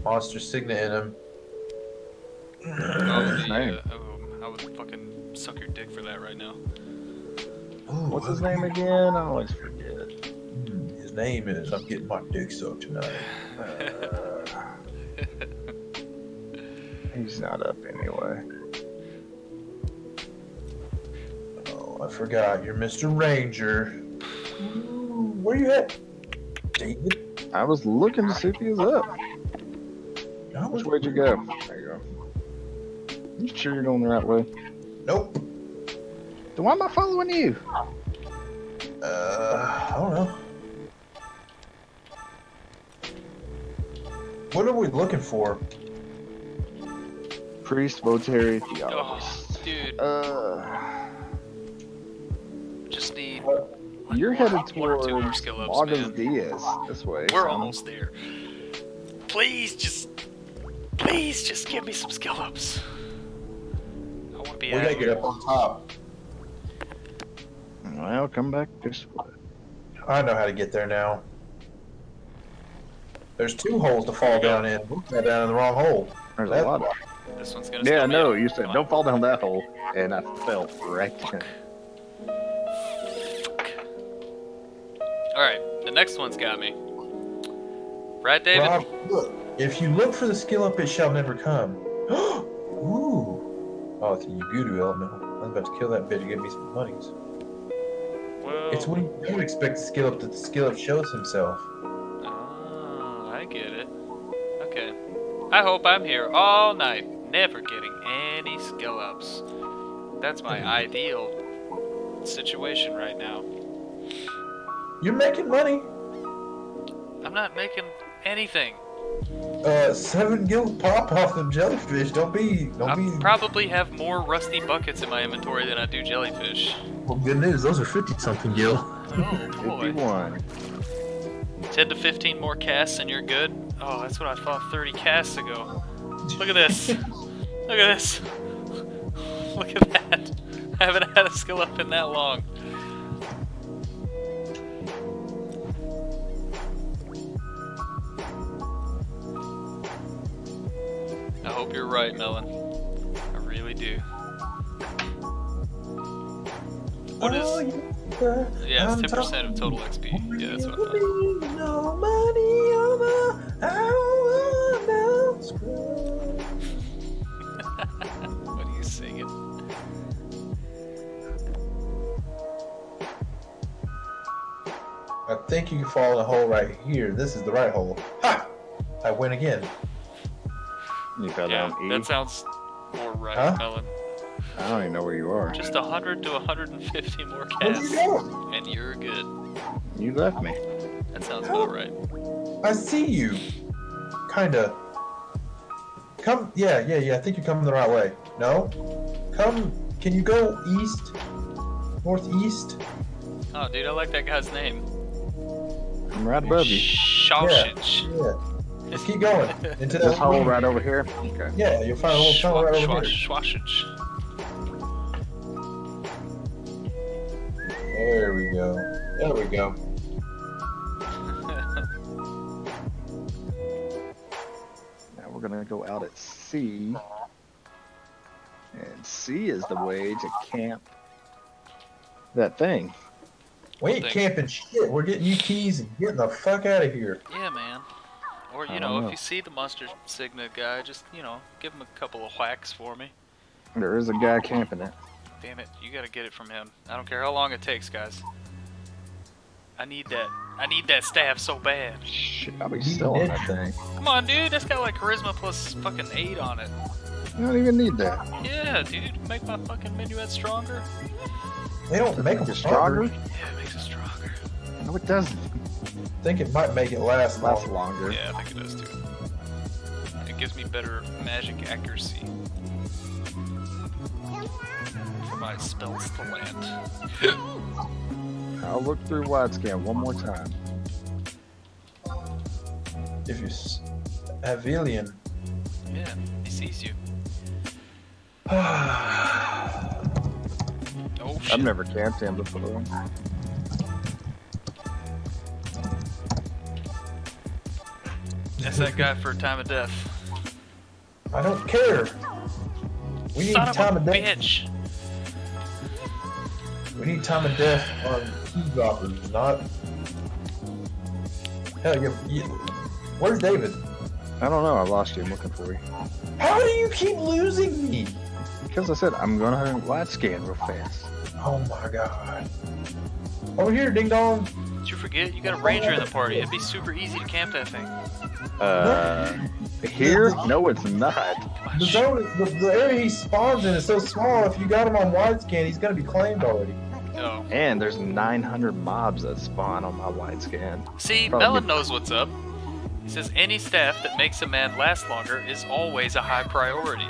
Monster Signet in him. Oh, the, uh, oh, I would fucking suck your dick for that right now. Ooh, what's his name again? I always forget. Mm, his name is. I'm getting my dick sucked tonight. Uh, he's not up anyway. Oh, I forgot. You're Mister Ranger. Ooh, where you at, David? I was looking to see if he was up. Was... Where'd you go? There you go. You sure you're going the right way? Nope. Then why am I following you? Uh, I don't know. What are we looking for? Priest, Votary, Theologist. Oh, dude. Uh, Just need... Uh, you're headed towards August Diaz this way. We're so. Almost there. Please just... Please just give me some skill ups. I want to be out. We gotta get up on top. Well, come back this way. I know how to get there now. There's two holes to fall down in. We fell down in the wrong hole. There's that a lot. Of... This one's gonna. Yeah, no. You said don't fall down that hole, and I fell right there. All right, the next one's got me. Right, David? Rob, look. If you look for the skill up, it shall never come. Ooh. Oh, it's a Yagudu elemental. I was about to kill that bitch and give me some monies. Well, it's when you don't expect skill up that the skill up shows himself. Oh, I get it. Okay. I hope I'm here all night, never getting any skill ups. That's my ideal situation right now. You're making money. I'm not making anything. Uh, seven guild pop off them jellyfish. Don't be, don't I be. I probably have more rusty buckets in my inventory than I do jellyfish. Well, good news. Those are fifty-something guild. Oh boy. fifty-one. ten to fifteen more casts and you're good. Oh, that's what I thought thirty casts ago. Look at this. Look at this. Look at that. I haven't had a skill up in that long. I hope you're right, Melon. I really do. What is... Yeah, it's ten percent of total X P. Yeah, that's what I thought. What are you singing? I think you can fall in a hole right here. This is the right hole. Ha! I win again. You fell yeah, down E. That sounds more right, huh? Melon. I don't even know where you are. Just one hundred to one hundred fifty more casts, you and you're good. You left me. That sounds about right. I see you. Kinda. Come, yeah, yeah, yeah. I think you're coming the right way. No? Come, can you go east? Northeast? Oh, dude, I like that guy's name. I'm right above you. Shawshich. Yeah, yeah. Just keep going. Into that hole right over here. Okay. Yeah, you'll find a little tunnel right over here. There we go. There we go. Now we're gonna go out at C, and C is the way to camp that thing. We ain't camping shit. We're getting you keys and getting the fuck out of here. Yeah, man. Or, you know, know, if you see the monster signa guy, just, you know, give him a couple of whacks for me. There is a guy camping it. Damn it, you gotta get it from him. I don't care how long it takes, guys. I need that. I need that staff so bad. Shit, I'll be selling that thing. Come on, dude, that's got like charisma plus fucking eight on it. I don't even need that. Yeah, dude, make my fucking minuet stronger. They don't make them stronger. stronger. Yeah, it makes it stronger. No, it doesn't. I think it might make it last last longer. Yeah, I think it does too. It gives me better magic accuracy for my spells to land. I'll look through widescan one more time. If you have Avilion. Yeah, he sees you. Oh shit! I've never camped him before. That's that guy for time of death. I don't care. We need time of death. Bitch. We need time of death on key droppers, not. Hell, you're, you. Where's David? I don't know. I lost you. I'm looking for you. How do you keep losing me? Because I said I'm gonna light scan real fast. Oh my god. Over here, ding dong. Did you forget? You got a ranger in the party. It'd be super easy to camp that thing. Uh, here? No, it's not. The, zone, the, the area he spawns in is so small, if you got him on widescan, he's going to be claimed already. No. And there's nine hundred mobs that spawn on my widescan. See, Melon knows what's up. He says any staff that makes a man last longer is always a high priority.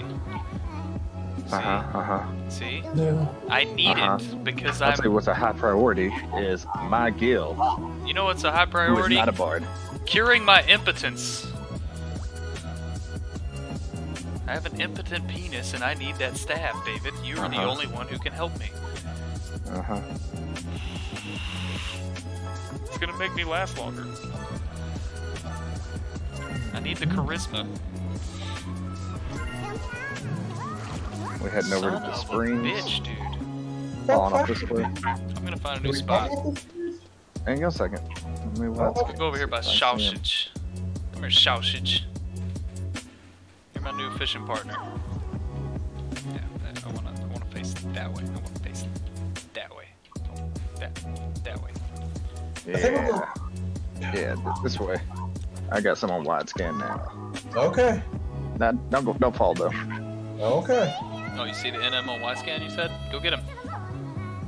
Uh-huh, uh-huh. See? Yeah. I need uh-huh. it because I'm... I'll tell you what's a high priority is my guild. You know what's a high priority? Who is not a bard. Curing my impotence. I have an impotent penis and I need that staff, David. You are uh-huh. the only one who can help me. Uh-huh. It's gonna make me last longer. I need the charisma. We heading Son over to the springs. Bitch, dude. Falling off this way. I'm gonna find a new spot. Hang on a second. Let me watch. Let's go over here by Sausage. Come here, Sausage. You're my new fishing partner. Yeah, I wanna, I wanna face that way. I wanna face that way. that that way. Yeah. Yeah, this way. I got some on wide scan now. Okay. Not, don't, don't fall though. Okay. Oh, you see the N M on wide scan you said? Go get him.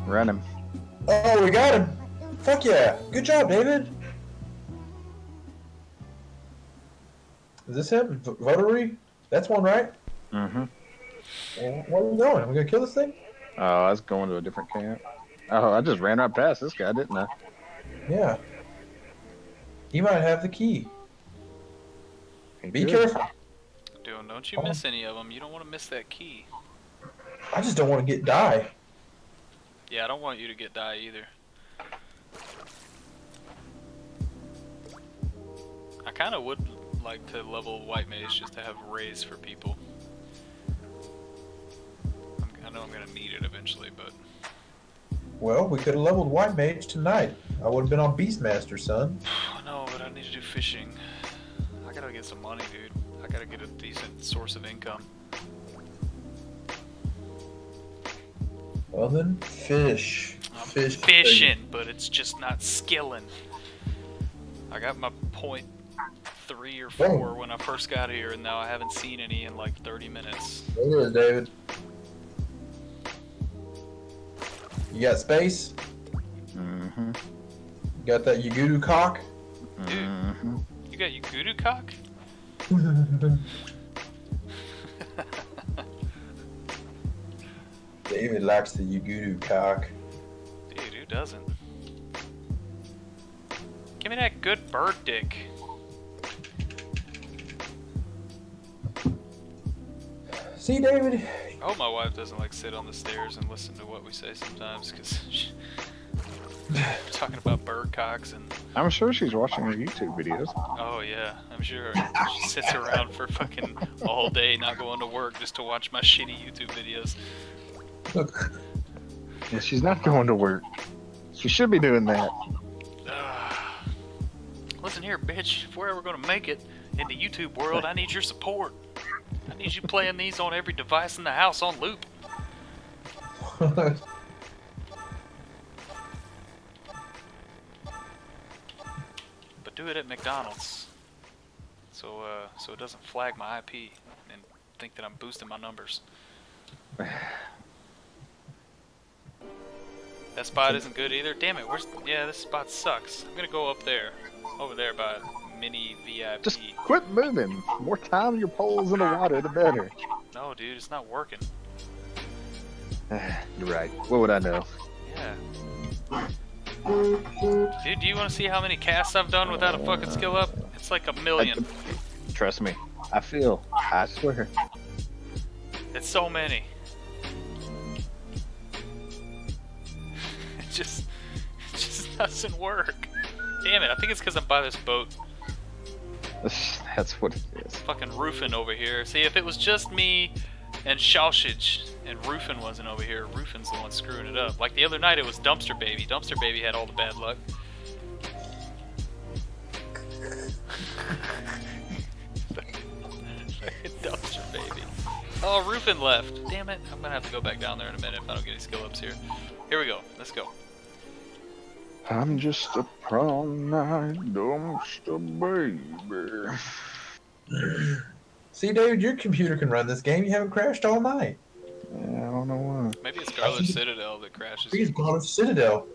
Run him. Oh, we got him. Fuck yeah. Good job, David. Is this him? V Votary? That's one, right? Mm-hmm. Well, where are we going? Are we going to kill this thing? Oh, I was going to a different camp. Oh, I just ran right past this guy, didn't I? Yeah. He might have the key. He Be could. careful. Dude, don't you oh. miss any of them. You don't want to miss that key. I just don't want to get die. Yeah, I don't want you to get die either. I kind of would like to level White Mage just to have rays for people. I'm, I know I'm going to need it eventually, but... Well, we could have leveled White Mage tonight. I would have been on Beastmaster, son. I know, but I need to do fishing. I gotta get some money, dude. I gotta get a decent source of income. Well then, fish. I'm fish fishing, thing. But it's just not skilling. I got my point three or four Boom. when I first got here, and now I haven't seen any in like thirty minutes. There it is, David. You got space? Mm-hmm. You got that Yagudu cock? Dude, mm-hmm. You got Yagudu cock? David likes the Yagudu cock. Dude, who doesn't? Give me that good bird dick. See, David? I hope my wife doesn't like sit on the stairs and listen to what we say sometimes, because we're talking about bird cocks and... I'm sure she's watching our YouTube videos. Oh yeah, I'm sure. She sits around for fucking all day not going to work just to watch my shitty YouTube videos. Look, yeah, she's not going to work. She should be doing that. Uh, listen here, bitch. If we're ever going to make it in the YouTube world, I need your support. I need you playing these on every device in the house on loop. But do it at McDonald's, so uh, so it doesn't flag my I P and think that I'm boosting my numbers. That spot isn't good either. Damn it! Where's yeah? This spot sucks. I'm gonna go up there, over there by. Mini V I P. Just quit moving. The more time your pole's in the water, the better. No, dude, it's not working. You're right. What would I know? Yeah. Dude, do you want to see how many casts I've done without a fucking skill up? It's like a million. I, trust me. I feel. I swear. It's so many. It just, it just doesn't work. Damn it! I think it's because I'm by this boat. That's what it is. Fucking Roofin over here. See, if it was just me and Sausage and Roofin wasn't over here, Roofin's the one screwing it up. Like the other night, it was Dumpster Baby. Dumpster Baby had all the bad luck. Dumpster Baby. Oh, Roofin left. Damn it. I'm gonna have to go back down there in a minute if I don't get any skill ups here. Here we go. Let's go. I'm just a prom night dumpster baby. See, David, your computer can run this game. You haven't crashed all night. Yeah, I don't know why. Maybe it's Garland Citadel that crashes. Maybe it's Garland Citadel.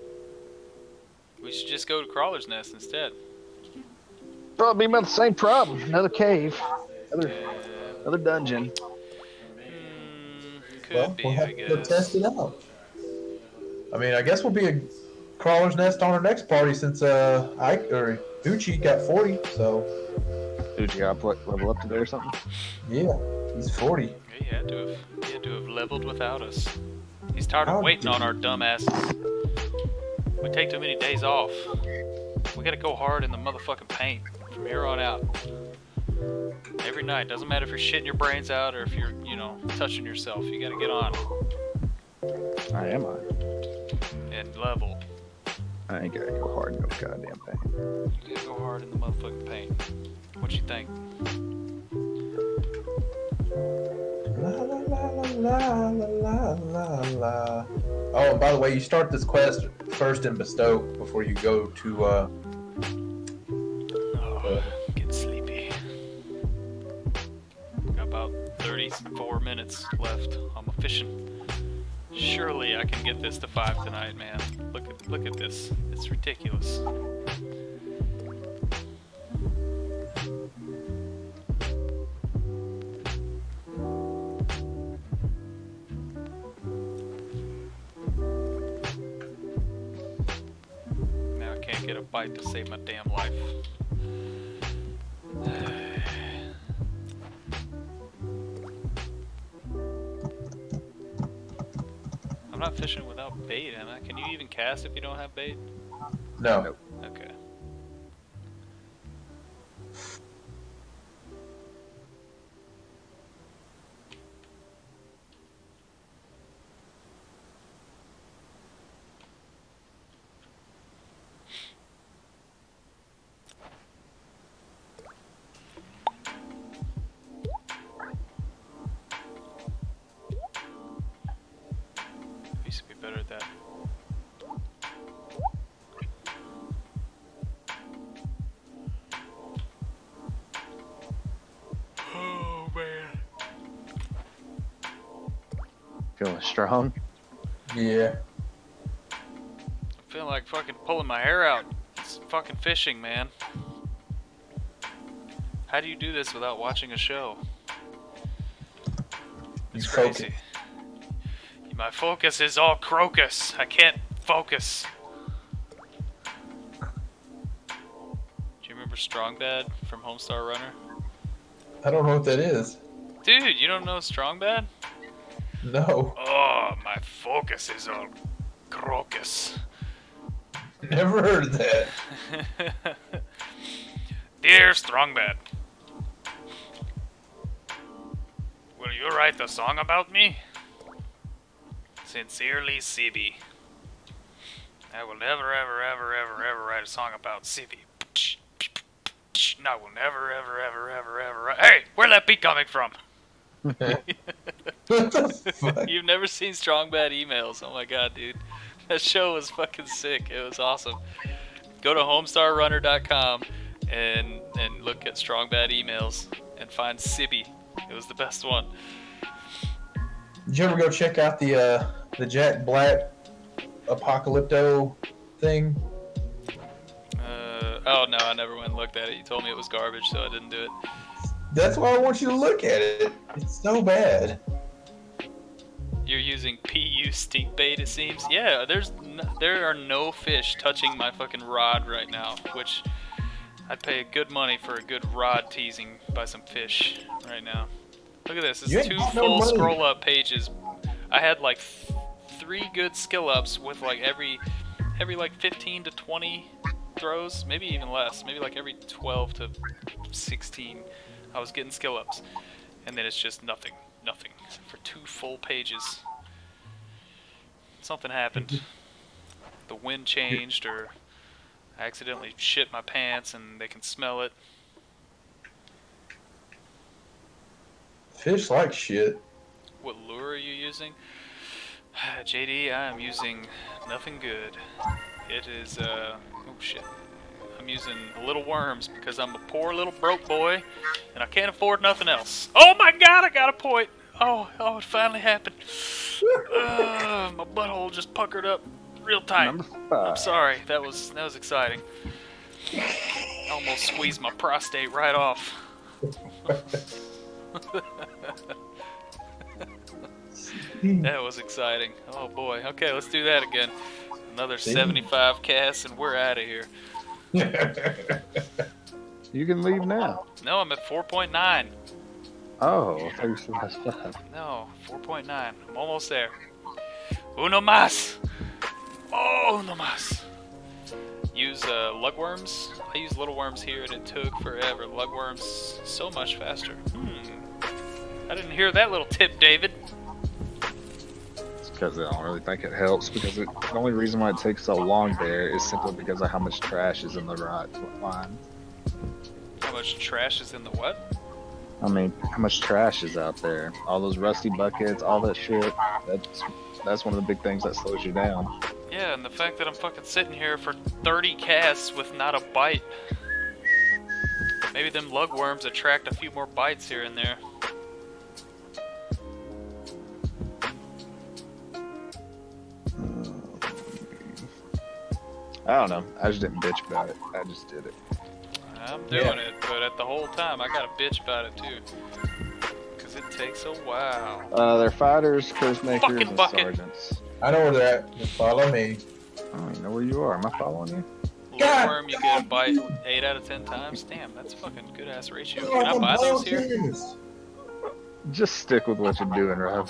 We should just go to Crawler's Nest instead. Probably about the same problem. Another cave. Another, uh, another dungeon. Mm, could well, be, we'll have I guess. to go test it out. I mean, I guess we'll be a... Crawler's Nest on our next party since uh I or Uchi got forty, so Uchi got level up today or something. Yeah, he's forty. Yeah, he had to have he had to have leveled without us. He's tired of How waiting on our dumb asses. We take too many days off. We gotta go hard in the motherfucking paint from here on out. Every night, doesn't matter if you're shitting your brains out or if you're, you know, touching yourself, you gotta get on. I am on. And level. I ain't gotta go hard in no goddamn paint. You gotta go hard in the motherfucking paint. What you think? La, la, la, la, la la la la. Oh, and by the way, you start this quest first in Bestoke before you go to. Uh, oh, uh, get sleepy. Got about thirty-four minutes left. I'm fishing. Surely I can get this to five tonight, man. Look at look at this. It's ridiculous. Get a bite to save my damn life. I'm not fishing without bait, am I? Can you even cast if you don't have bait? No. Okay. Strong? Yeah. I feel like fucking pulling my hair out. It's fucking fishing, man. How do you do this without watching a show? It's you crazy. Focus. My focus is all crocus. I can't focus. Do you remember Strong Bad from Homestar Runner? I don't know what that is. Dude, you don't know Strong Bad? No. Oh, my focus is on crocus. Never heard that. Dear Strongman, will you write a song about me? Sincerely, Sibby. I will never, ever, ever, ever, ever write a song about Sibby. And I will never, ever, ever, ever, ever. Hey, where'd that beat coming from? You've never seen Strong Bad emails. Oh my god, dude. That show was fucking sick. It was awesome. Go to homestar runner dot com and and look at Strong Bad emails and find Sibby. It was the best one. Did you ever go check out the uh the Jack Black Apocalypto thing? Uh oh no, I never went and looked at it. You told me it was garbage, so I didn't do it. That's why I want you to look at it. It's so bad. You're using P U stink bait, it seems. Yeah, there's n there are no fish touching my fucking rod right now, which I'd pay good money for a good rod teasing by some fish right now. Look at this. It's two full scroll up pages. I had like th three good skill ups with like every every like fifteen to twenty throws, maybe even less. Maybe like every twelve to sixteen. I was getting skill ups, and then it's just nothing, nothing for two full pages. Something happened. The wind changed, or I accidentally shit my pants, and they can smell it. Fish like shit. What lure are you using? J D, I am using nothing good. It is, uh, oh shit. I'm using little worms because I'm a poor little broke boy and I can't afford nothing else. Oh my god, I got a point. Oh, oh, it finally happened. Uh, my butthole just puckered up real tight. I'm sorry, that was that was exciting. I almost squeezed my prostate right off. That was exciting. Oh boy. Okay, let's do that again. Another seventy-five casts and we're out of here. You can leave now. No, I'm at four point nine. Oh, thanks for my stuff. No, four point nine. I'm almost there. Uno mas. Oh, uno mas. Use uh, lugworms. I use little worms here, and it took forever. Lugworms so much faster. Hmm. I didn't hear that little tip, David. Because I don't really think it helps, because it, the only reason why it takes so long there is simply because of how much trash is in the rod line. How much trash is in the what? I mean, how much trash is out there? All those rusty buckets, all that shit. That's that's one of the big things that slows you down. Yeah, and the fact that I'm fucking sitting here for thirty casts with not a bite. Maybe them lugworms attract a few more bites here and there. I don't know. I just didn't bitch about it. I just did it. I'm doing yeah. it, but at the whole time, I gotta bitch about it too. Because it takes a while. Uh, they're fighters, curse makers, and bucket. sergeants. I know where they're at. Just follow me. I don't even know where you are. Am I following you? Worm, you get a bite eight out of ten times. Damn, that's a fucking good ass ratio. Can I buy those here? Just stick with what you're doing, Rob.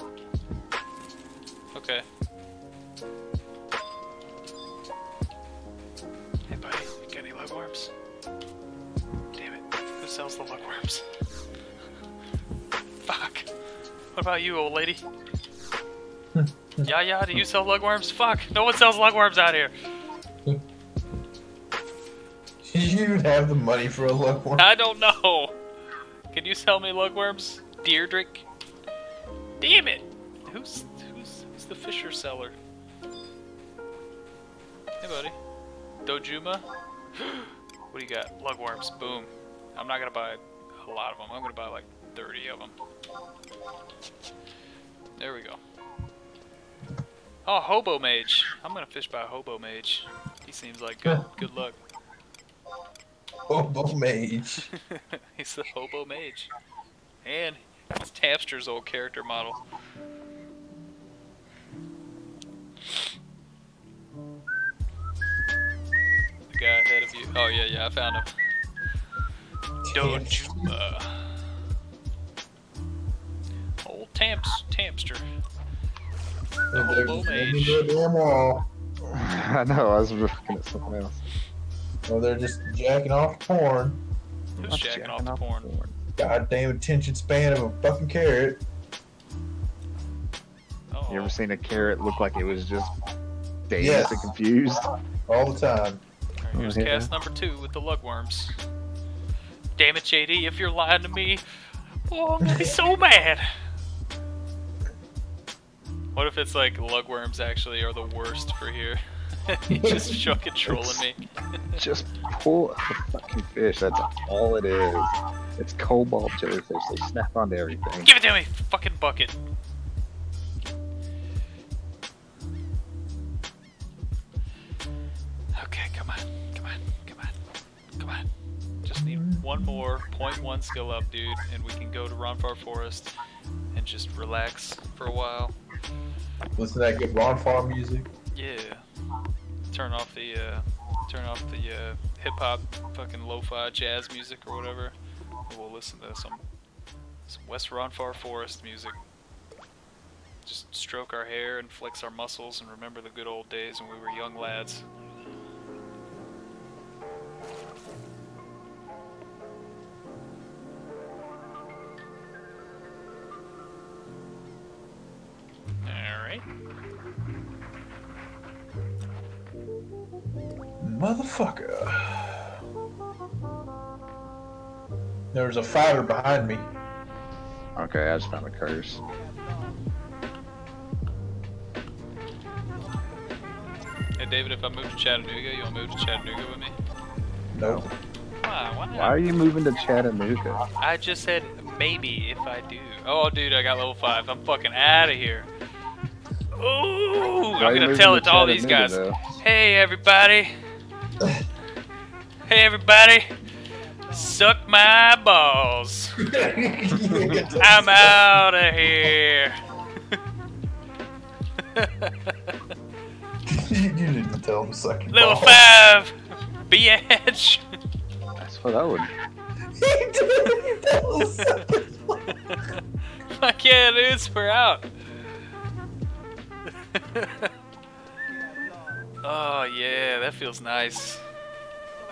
Okay. Hey, buddy, you got any lugworms? Damn it, who sells the lugworms? Fuck. What about you, old lady? yeah, yeah, do you sell lugworms? Fuck, no one sells lugworms out here. Did you even have the money for a lugworm? I don't know. Can you sell me lugworms, Deirdrick? Damn it! Who's who's who's the fisher seller? Hey, buddy. Dojuma. What do you got? Lugworms. Boom. I'm not gonna buy a lot of them. I'm gonna buy like thirty of them. There we go. Oh, hobo mage. I'm gonna fish by hobo mage. He seems like good. Good luck. Hobo mage. He's the hobo mage. And it's Tapster's old character model. The guy ahead of you. Oh yeah, yeah, I found him. Dojuma. Old Tamps Tampster. The hobo mage. I know, I was looking at something else. Well, they're just jacking off porn. Who's jacking, jacking off, off porn? porn? Goddamn attention span of a fucking carrot. Uh-oh. You ever seen a carrot look like it was just dazed yes. and confused? All the time. Right, here's mm-hmm. cast number two with the lugworms. Damn it, J D, if you're lying to me, oh, I'm gonna be so mad. What if it's like lugworms actually are the worst for here? He's just fucking trolling me. Just pull a fucking fish, that's all it is. It's cobalt jellyfish, they snap onto everything. Give it to me, fucking bucket. Okay, come on, come on, come on, come on. Just need one more point one skill up, dude, and we can go to Ronfaure Forest and just relax for a while. Listen to that good Ronfaure music. Yeah. Turn off the, uh, turn off the, uh, hip-hop fucking lo-fi jazz music or whatever. We'll listen to some, some West Ronfaure Forest music. Just stroke our hair and flex our muscles and remember the good old days when we were young lads. Alright. Motherfucker. There was a fighter behind me. Okay, I just found a curse. Hey David, if I move to Chattanooga, you want to move to Chattanooga with me? No. Why? Why, Why are you moving to Chattanooga? I just said maybe if I do. Oh dude, I got level five. I'm fucking out of here. Ooh, I'm gonna tell it to all these guys. Though? Hey everybody. Hey everybody, suck my balls. I'm out of here. You need to tell them suck your Little balls. five, bitch. That's what I would. You didn't tell them suck his balls. Fuck yeah, dudes, we're out. Oh yeah, that feels nice.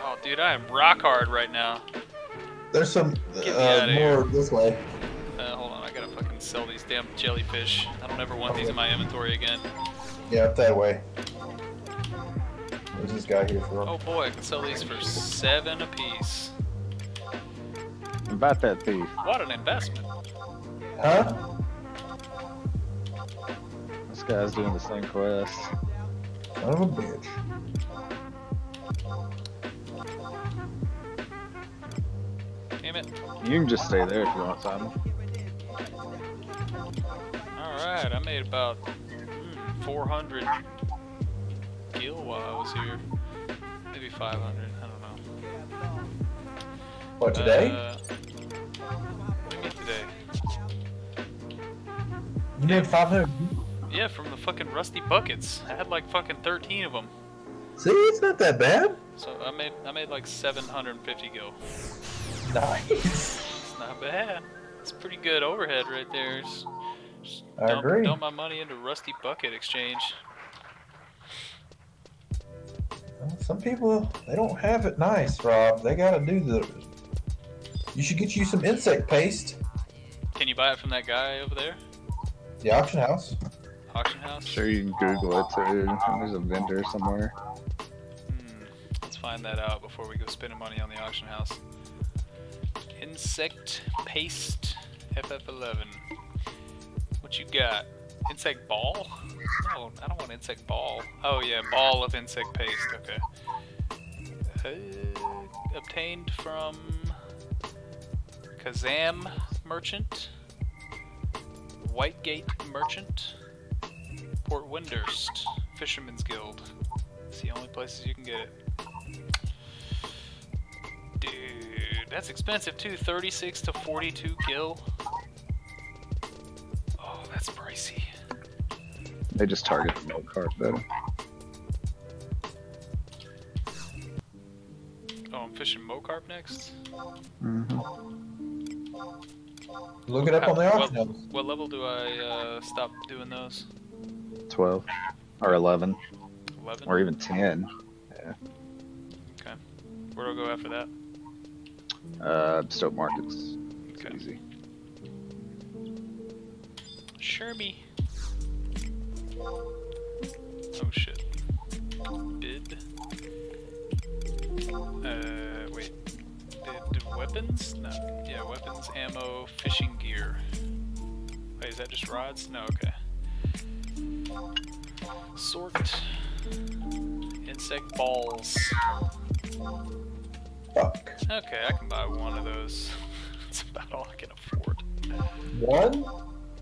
Oh dude, I am rock hard right now. There's some uh, more this way. Uh, hold on, I gotta fucking sell these damn jellyfish. I don't ever want oh, these yeah. in my inventory again. Yeah, up that way. There's this guy here for? Oh boy, I can sell these for seven apiece. Bat that thief. What an investment. Huh? This guy's doing the same quest. Son of a bitch. Damn it. You can just stay there if you want, Simon. Alright, I made about four hundred gil while I was here. Maybe five hundred, I don't know. What, today? Uh, what do you mean today? You made five hundred? Yeah, from the fucking rusty buckets. I had like fucking thirteen of them. See, it's not that bad. So I made I made like seven hundred fifty gil. Nice. It's not bad. It's pretty good overhead right there. Just, just I dump, agree. Dump my money into Rusty Bucket Exchange. Well, some people, they don't have it nice, Rob. They gotta do the... You should get you some insect paste. Can you buy it from that guy over there? The auction house. Auction house? Sure, you can Google it too. There's a vendor somewhere. Hmm. Let's find that out before we go spending money on the auction house. Insect paste F F eleven. What you got? Insect ball? No, I don't want insect ball. Oh yeah, ball of insect paste. Okay. Uh, obtained from Kazham merchant, Whitegate merchant, Port Windurst, Fisherman's Guild. It's the only places you can get it. Dude, that's expensive too. thirty-six to forty-two gil. Oh, that's pricey. They just target the Mo Carp better. Oh, I'm fishing Mo Carp next? Mm-hmm. Look it up. How, on the auction house. What, what level do I uh, stop doing those? twelve. Or eleven. eleven? Or even ten. Yeah. Okay. Where do I go after that? Uh, Stoke Markets. It's okay. Easy. Sure me. Oh shit. Bid. Uh, wait. Bid weapons? No. Yeah, weapons, ammo, fishing gear. Wait, is that just rods? No, okay. Sort. Insect balls. Fuck. Okay, I can buy one of those. That's about all I can afford. One?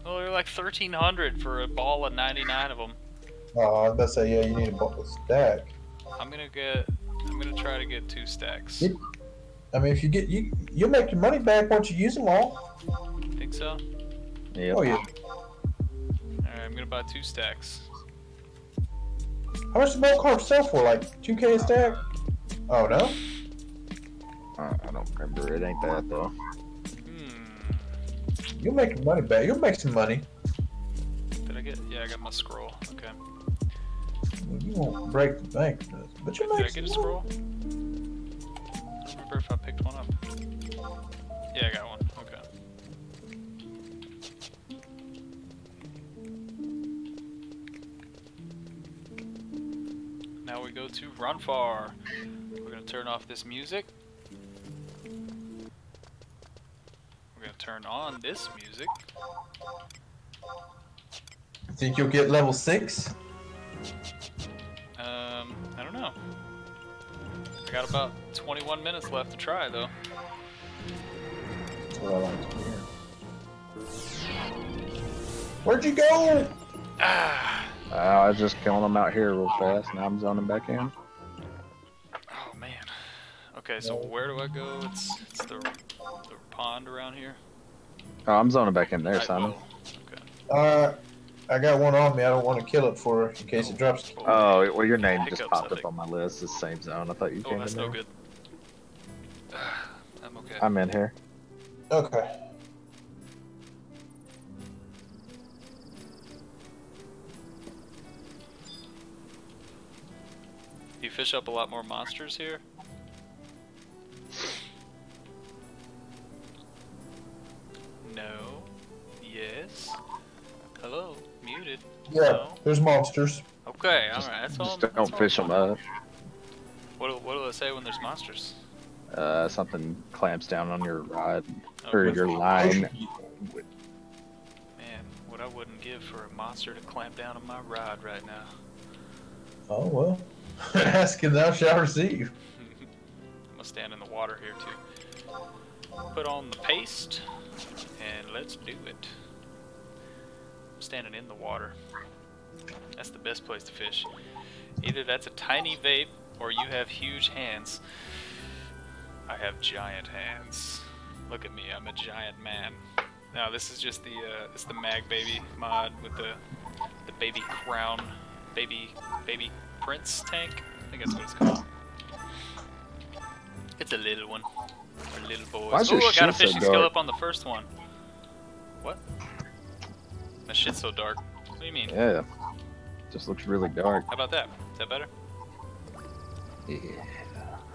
Well, they're like thirteen hundred for a ball of ninety-nine of them. Oh, I was about to say, yeah, you need a ball of stack. I'm gonna get, I'm gonna try to get two stacks. You, I mean, if you get, you, you'll make your money back once you use them all. Think so? Yeah. Oh, yeah. Alright, I'm gonna buy two stacks. How much does Mo Carp sell for? Like two K a stack? Oh, no? I don't remember. It ain't that though. Hmm. You'll make money back. You'll make some money. Did I get? Yeah, I got my scroll. Okay. Well, you won't break the bank, but you make. Did I get a scroll? I don't remember if I picked one up. Yeah, I got one. Okay. Now we go to Ronfaure. We're gonna turn off this music. Turn on this music. You think you'll get level six? Um, I don't know. I got about twenty-one minutes left to try, though. That's what I like to hear. Where'd you go? Ah! Uh, I was just killing them out here real fast. Now I'm zoning back in. Oh man. Okay, so where do I go? It's it's the the pond around here. Oh, I'm zoning back in there, Simon. Okay. Uh, I got one on me. I don't want to kill it for in case oh, it drops. Oh, well, your name just popped up on my list. It's the same zone. I thought you oh, came in there. Oh, that's no good. I'm okay. I'm in here. Okay. You fish up a lot more monsters here? No. Yes. Hello. Muted. Yeah. No. There's monsters. Okay. All right. That's all. Just don't fish them up. What do, what do I say when there's monsters? uh, something clamps down on your rod or your line. Man, what I wouldn't give for a monster to clamp down on my rod right now. Oh well, ask and thou shalt receive. I'm gonna stand in the water here too. Put on the paste and let's do it. I'm standing in the water. That's the best place to fish. Either that's a tiny vape or you have huge hands. I have giant hands. Look at me, I'm a giant man. Now this is just the uh, it's the Mag Baby mod with the the baby crown, baby baby prince tank. I think that's what it's called. It's a little one for little boys. Oh, I got a fishing skill up on the first one. What? That shit's so dark. What do you mean? Yeah. Just looks really dark. How about that? Is that better? Yeah.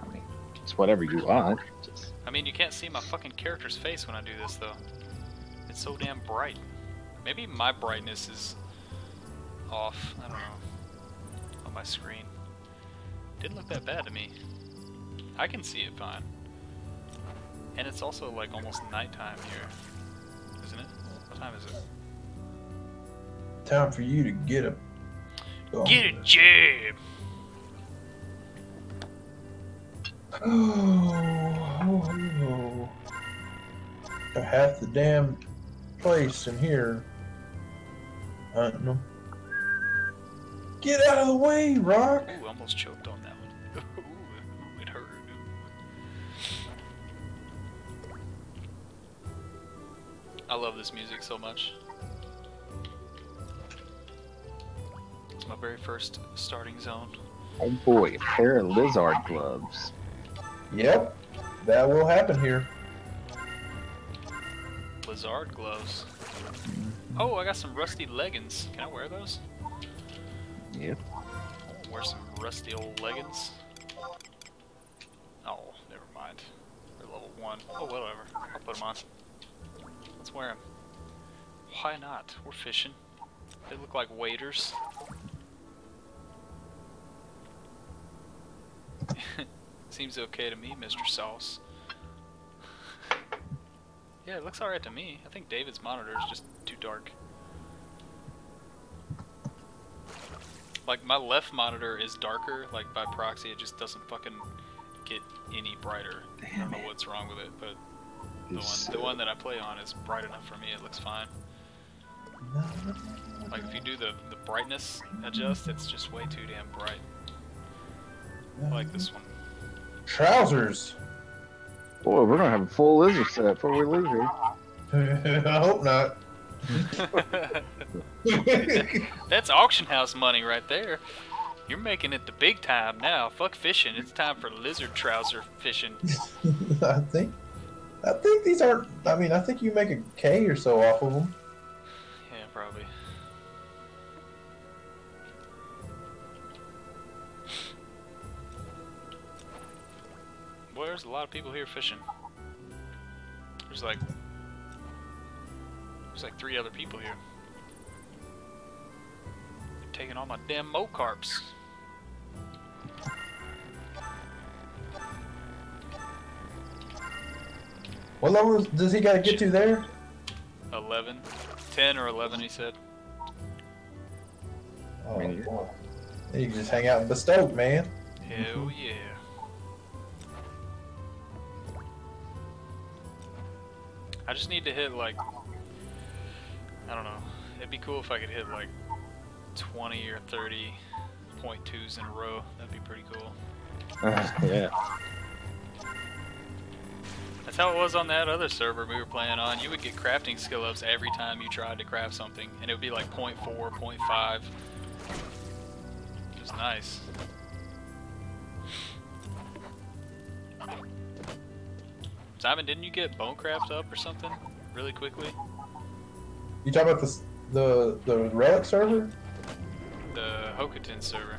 I mean, it's whatever you want. Just... I mean, you can't see my fucking character's face when I do this, though. It's so damn bright. Maybe my brightness is off. I don't know. On my screen. Didn't look that bad to me. I can see it fine. And it's also, like, almost nighttime here. Isn't it? What time is it? Time for you to get a... Oh. Get a jab! Oh, oh, oh. Half the damn place in here. I don't know. Get out of the way, Rock! Ooh, almost choked on that one. Ooh, it hurt. I love this music so much. It's my very first starting zone. Oh boy, a pair of lizard gloves. Yep, that will happen here. Lizard gloves. Oh, I got some rusty leggings. Can I wear those? Yep. I'll wear some rusty old leggings. Oh, never mind. They're level one. Oh, whatever. I'll put them on. Let's wear them. Why not? We're fishing. They look like waders. Seems okay to me, Mister Sauce. Yeah, it looks alright to me. I think David's monitor is just too dark. Like, my left monitor is darker, like, by proxy. It just doesn't fucking get any brighter. I don't know what's wrong with it, but the one, the one that I play on is bright enough for me. It looks fine. Like, if you do the, the brightness adjust, it's just way too damn bright. I like this one. Trousers! Boy, we're gonna have a full lizard set before we leave here. I hope not. That's auction house money right there. You're making it the big time now. Fuck fishing. It's time for lizard trouser fishing. I think... I think these aren't... I mean, I think you make a K or so off of them. Yeah, probably. Well, there's a lot of people here fishing. There's like, there's like three other people here. They're taking all my damn Mo Carps. What level does he gotta get to there? Eleven, ten or eleven, he said. Oh boy, you can just hang out in Bestoke, man. Hell yeah. I just need to hit like, I don't know, it'd be cool if I could hit like twenty or thirty point twos in a row. That'd be pretty cool. Uh, yeah. That's how it was on that other server we were playing on. You would get crafting skill ups every time you tried to craft something, and it would be like point four, point five. It was nice. Simon, didn't you get Bonecraft up or something really quickly? You talking about the the the Relic server? The Hokutin server.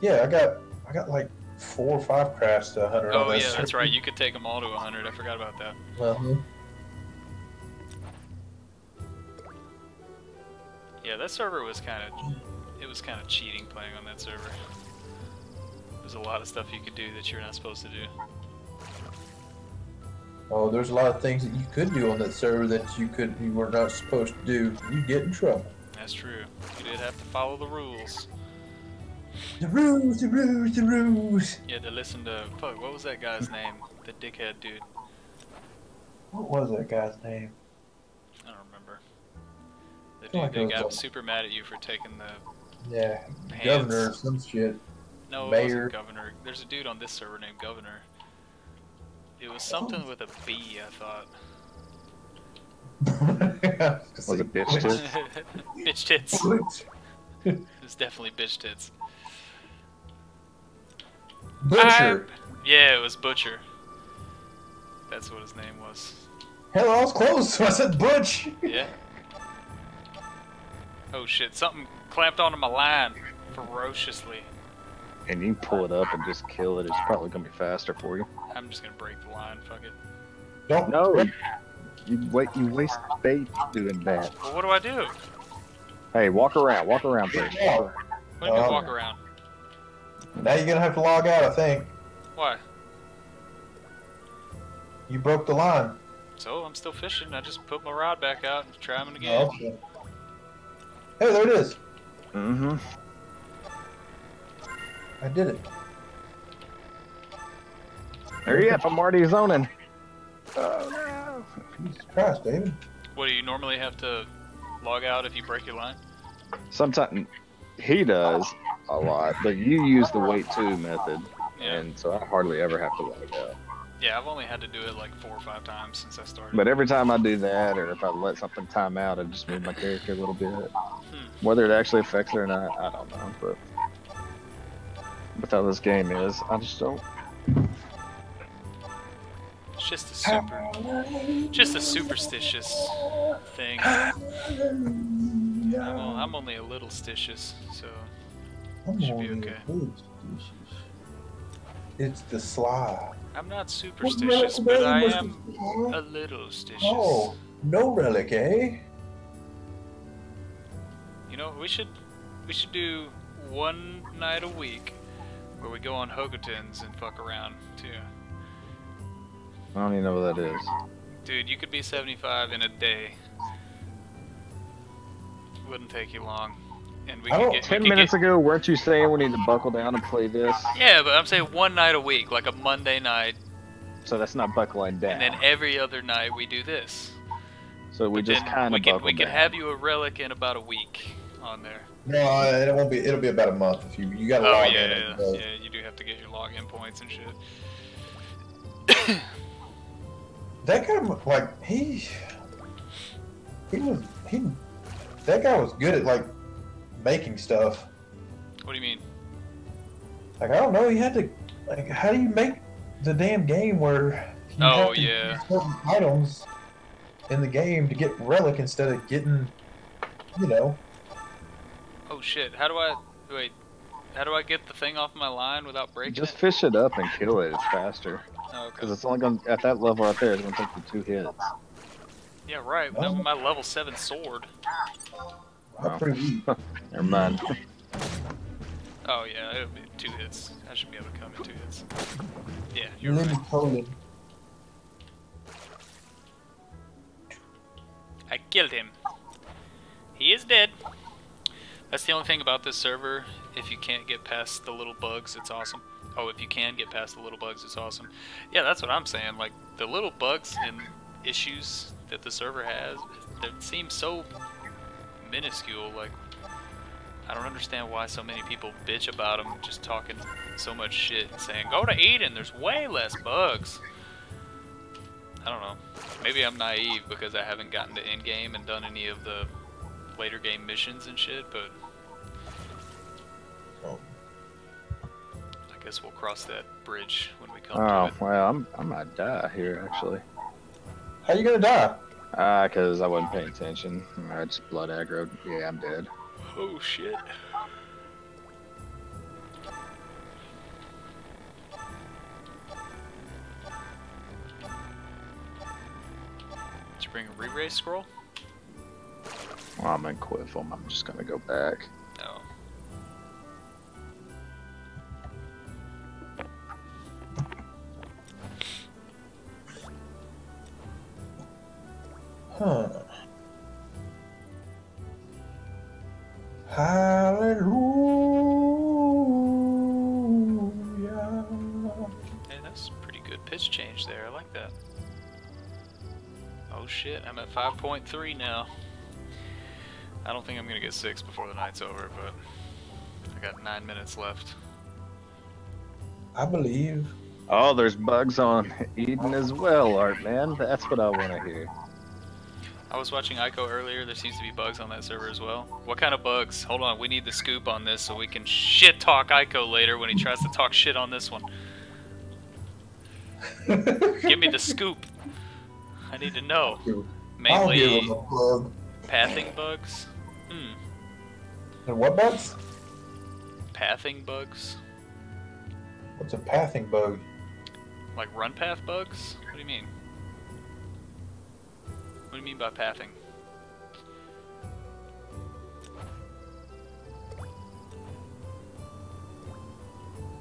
Yeah, I got I got like four or five crafts to one hundred. Oh yeah, that's right. You could take them all to one hundred. I forgot about that. Uh-huh. Yeah, that server was kind of it was kind of cheating playing on that server. There's a lot of stuff you could do that you're not supposed to do. Oh, there's a lot of things that you could do on that server that you could you were not supposed to do. You get in trouble. That's true. You did have to follow the rules. The rules, the rules, the rules. You had to listen to fuck. What was that guy's name? The dickhead dude. What was that guy's name? I don't remember. The dude like that got super mad at you for taking the yeah hands. Governor or some shit. No, Mayor. It wasn't Governor. There's a dude on this server named Governor. It was something with a B, I thought. Was it bitch tits? Bitch tits. It was definitely bitch tits. Butcher. I... Yeah, it was Butcher. That's what his name was. Hell, I was close, so I said Butch. Yeah. Oh shit, something clamped onto my line ferociously. And you can pull it up and just kill it. It's probably gonna be faster for you. I'm just gonna break the line. Fuck it. Don't no. You, you wait. You waste bait doing that. Well, what do I do? Hey, walk around. Walk around first. Walk around. What do you mean walk around? Now you're gonna have to log out, I think. Why? You broke the line. So I'm still fishing. I just put my rod back out and try them again. Oh, okay. Hey, there it is. Mm-hmm. I did it. Hurry up, I'm already zoning. Oh no. Jesus Christ, David. What, do you normally have to log out if you break your line? Sometimes he does a lot, but you use the wait to method, yeah. And so I hardly ever have to log out. Yeah, I've only had to do it like four or five times since I started. But every time I do that, or if I let something time out, I just move my character a little bit. Hmm. Whether it actually affects it or not, I don't know, but... With how this game is, I just don't. It's just a super, just a superstitious thing. I'm, I'm only a little stitious, so it should be okay. It's the slide. I'm not superstitious, but I am a little stitious. Oh, no relic, eh? You know, we should, we should do one night a week. Where we go on Hogotons and fuck around, too. I don't even know what that is. Dude, you could be seventy-five in a day. Wouldn't take you long. And we could get, ten we could minutes get... ago, weren't you saying we need to buckle down and play this? Yeah, but I'm saying one night a week, like a Monday night. So that's not buckling down. And then every other night we do this. So we but just kind of buckle We down. Could have you a relic in about a week on there. No, it won't be. It'll be about a month. If you you got to oh, log yeah, in. Yeah, yeah, yeah. You do have to get your login points and shit. That guy was like he he was he. That guy was good at like making stuff. What do you mean? Like I don't know. He had to like how do you make the damn game where you oh have to yeah use certain items in the game to get relic instead of getting you know. Oh shit, how do I, wait, how do I get the thing off my line without breaking Just it? Fish it up and kill it, it's faster. Oh, okay. Because it's only going to, at that level right there, it's going to take you two hits. Yeah, right, oh. That was my level seven sword. Oh. Never mind. Oh yeah, it'll be two hits. I should be able to come in two hits. Yeah, you're right. I killed him. He is dead. That's the only thing about this server, if you can't get past the little bugs, it's awesome. Oh, if you can get past the little bugs, it's awesome. Yeah, that's what I'm saying, like, the little bugs and issues that the server has, that seem so minuscule, like, I don't understand why so many people bitch about them, just talking so much shit, and saying, go to Eden, there's way less bugs. I don't know, maybe I'm naive because I haven't gotten to endgame and done any of the later game missions and shit, but oh. I guess we'll cross that bridge when we come oh, to it. Oh, well, I'm, I might die here, actually. How you gonna die? Ah, uh, because I wasn't paying attention. I just blood aggroed. Yeah, I'm dead. Oh, shit. Did you bring a re-race scroll? Well, I'm in Quiffle. I'm just gonna go back. No. shit, I'm at five point three now. I don't think I'm gonna get six before the night's over, but I got nine minutes left. I believe. Oh, there's bugs on Eden as well, Art Man. That's what I want to hear. I was watching Ico earlier. There seems to be bugs on that server as well. What kind of bugs? Hold on, we need the scoop on this so we can shit talk Ico later when he tries to talk shit on this one. Give me the scoop. I need to know. Mainly bug. Pathing bugs. Hmm. And what bugs? Pathing bugs. What's a pathing bug? Like run path bugs? What do you mean? What do you mean by pathing?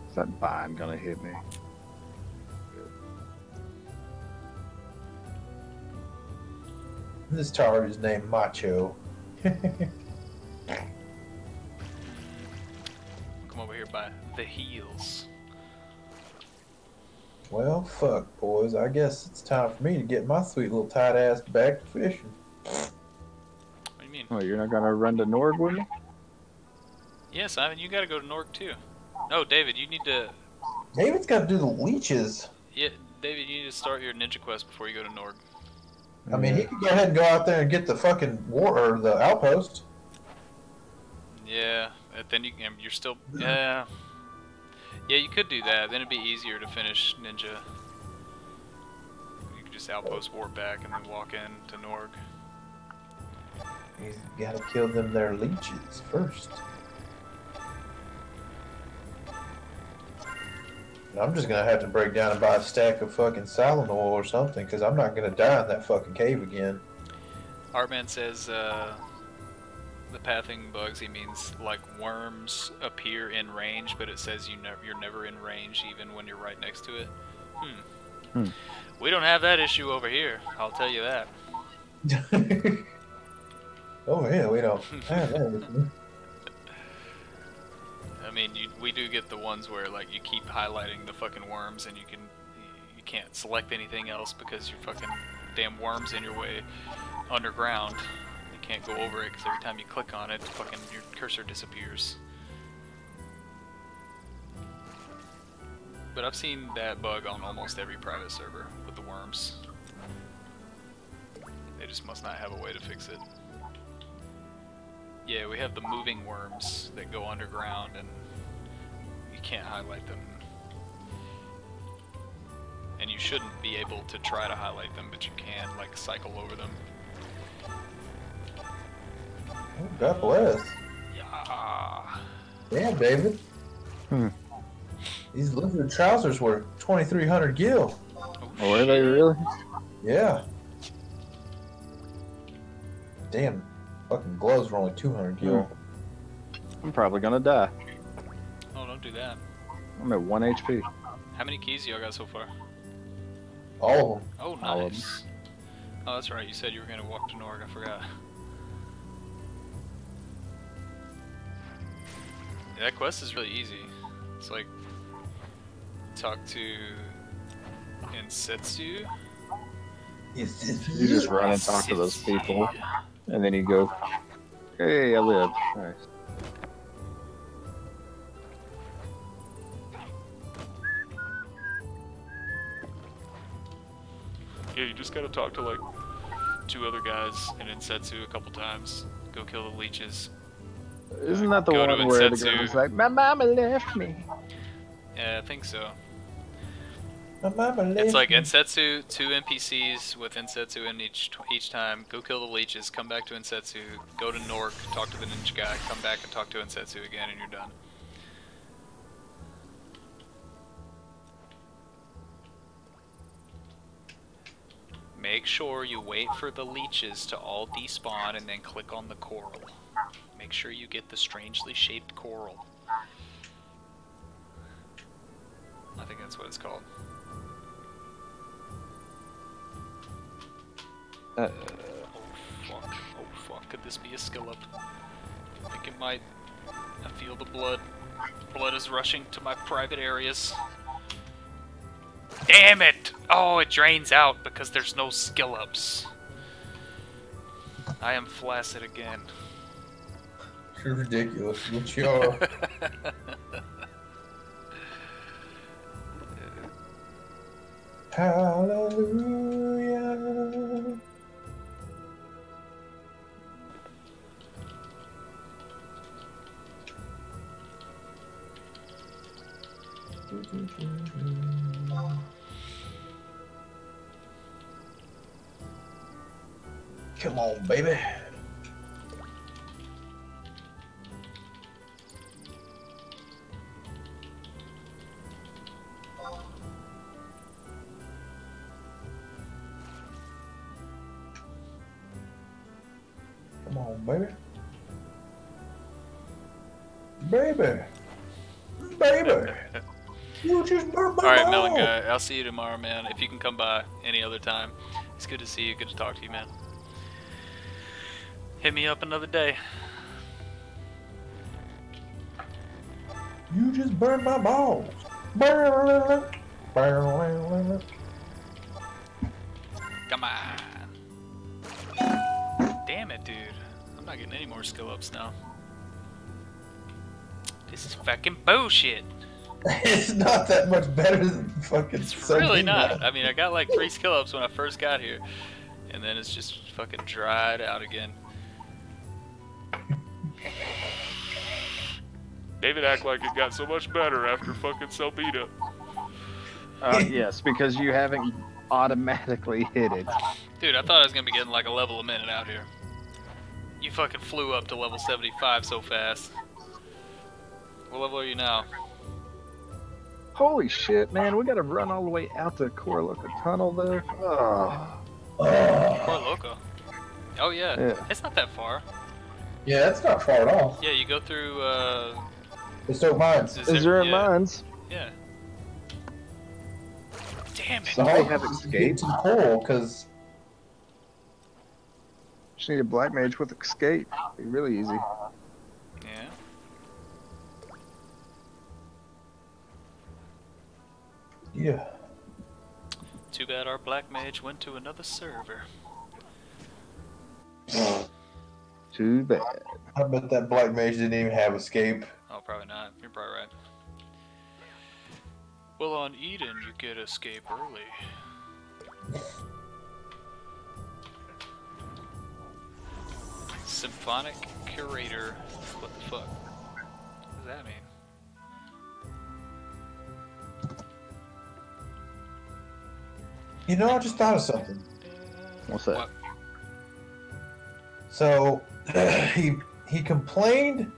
Is that vine gonna hit me? This tower is named Macho. Come over here by the heels. Well, fuck, boys. I guess it's time for me to get my sweet little tight ass back to fishing. What do you mean? Oh, you're not gonna run to Norg with me? Yeah, Simon, you gotta go to Norg too. No, David, you need to. David's gotta do the leeches. Yeah, David, you need to start your ninja quest before you go to Norg. I mean, he could go ahead and go out there and get the fucking war or the outpost. Yeah, and then you, you're still. Yeah. Yeah, you could do that. Then it'd be easier to finish Ninja. You could just outpost warp back and then walk in to Norg. You gotta kill them their leeches first. And I'm just gonna have to break down and buy a stack of fucking silent oil or something, because I'm not gonna die in that fucking cave again. Artman says, uh... the pathing bugs, he means like worms appear in range, but it says you never, you're never in range even when you're right next to it. Hmm. Hmm. We don't have that issue over here, I'll tell you that. Oh yeah, we don't. I mean, you, we do get the ones where like you keep highlighting the fucking worms and you can you can't select anything else because your fucking damn worm's in your way underground. Can't go over it because every time you click on it, fucking your cursor disappears. But I've seen that bug on almost every private server with the worms. They just must not have a way to fix it. Yeah, we have the moving worms that go underground and you can't highlight them. And you shouldn't be able to try to highlight them, but you can, like, cycle over them. God bless. Yeah. Damn, David. Hmm. These lizard trousers were twenty-three hundred gil. Oh, were they really? Yeah. Damn, fucking gloves were only two hundred gil. I'm probably gonna die. Oh, don't do that. I'm at one H P. How many keys y'all got so far? All of them. Oh, nice. All of them. Oh, that's right. You said you were gonna walk to Norg. I forgot. That quest is really easy. It's like, talk to Insetsu. You just run and talk to those people, and then you go, hey, I live. Nice. Yeah, you just gotta talk to like two other guys in Insetsu a couple times, go kill the leeches. Isn't that the go one where the girl was like, my mama left me? Yeah, I think so. My mama left It's like Insetsu, two N P Cs with Insetsu in each each time. Go kill the leeches, come back to Insetsu, go to Nork, talk to the ninja guy, come back and talk to Insetsu again, and you're done. Make sure you wait for the leeches to all despawn and then click on the coral. Make sure you get the strangely shaped coral. I think that's what it's called. Uh, oh fuck, oh fuck, could this be a skill up? I think it might. I feel the blood. Blood is rushing to my private areas. Damn it! Oh, it drains out because there's no skill ups. I am flaccid again. You're ridiculous, which you are. Hallelujah. Come on, baby. Come on, baby. Baby. Baby. You just burnt my Alright, Melon Guy, I'll see you tomorrow, man. If you can come by any other time. It's good to see you. Good to talk to you, man. Hit me up another day. You just burned my balls. Come on. Damn it, dude. I'm not getting any more skill ups now. This is fucking bullshit. It's not that much better than fucking It's really not. I mean, I got like three skill ups when I first got here. And then it's just fucking dried out again. David act like it got so much better after fucking Selbina. Uh, yes, because you haven't automatically hit it. Dude, I thought I was going to be getting like a level a minute out here. You fucking flew up to level seventy-five so fast. What level are you now? Holy shit, man. We got to run all the way out to Coraloca Tunnel, though. Oh. Uh, Coraloca. Oh yeah. yeah, it's not that far. Yeah, it's not far at all. Yeah, you go through. Uh, There's no mines. Is, is there, there yeah. mines? Yeah. Damn it! So I have escaped. Cool, because just need a black mage with escape. It'd be really easy. Yeah. Yeah. Too bad our black mage went to another server. Oh, too bad. I bet that black mage didn't even have escape. Oh, probably not. You're probably right. Well, on Eden, you get escape early. Symphonic curator. What the fuck? What does that mean? You know, I just thought of something. What's that? What? So, he he complained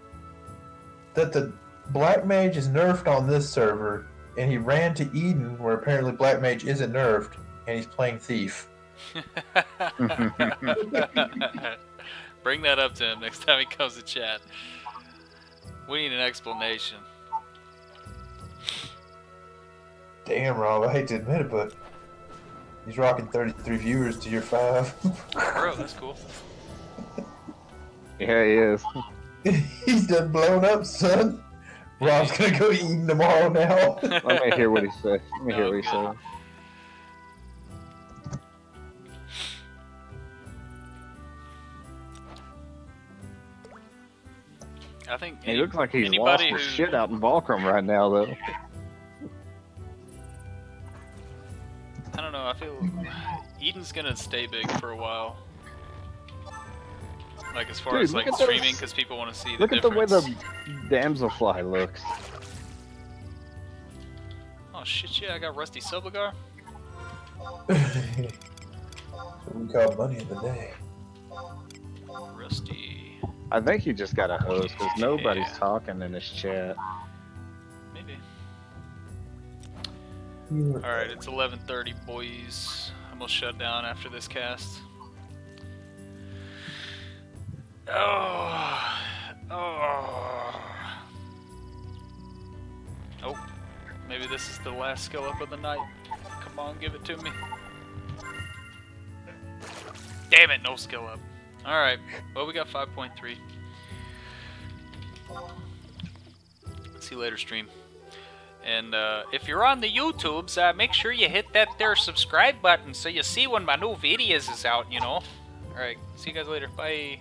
that the Black Mage is nerfed on this server, and he ran to Eden, where apparently Black Mage isn't nerfed, and he's playing Thief. Bring that up to him next time he comes to chat. We need an explanation. Damn, Rob, I hate to admit it, but... he's rocking thirty-three viewers to your five. Bro, that's cool. Yeah, he is. He's done blown up, son. Rob's gonna go eating tomorrow now. Let me hear what he says. Let me oh, hear what he God. says. I think he any, looks like he's lost who... his shit out in Volcrum right now, though. I don't know, I feel Eden's gonna stay big for a while. Like as far Dude, as like streaming, because people want to see the look difference. Look at the way the damselfly looks. Oh shit, yeah, I got Rusty Sobogar. That's what we call money in the day. Rusty. I think he just got a host, because nobody's yeah. talking in this chat. Alright, it's eleven thirty, boys. I'm gonna shut down after this cast. Oh, oh. Oh, maybe this is the last skill up of the night. Come on, give it to me. Damn it, no skill up. Alright, well, we got five point three. See you later, stream. And uh, if you're on the YouTubes, uh, make sure you hit that there subscribe button so you see when my new videos is out, you know. Alright, see you guys later. Bye.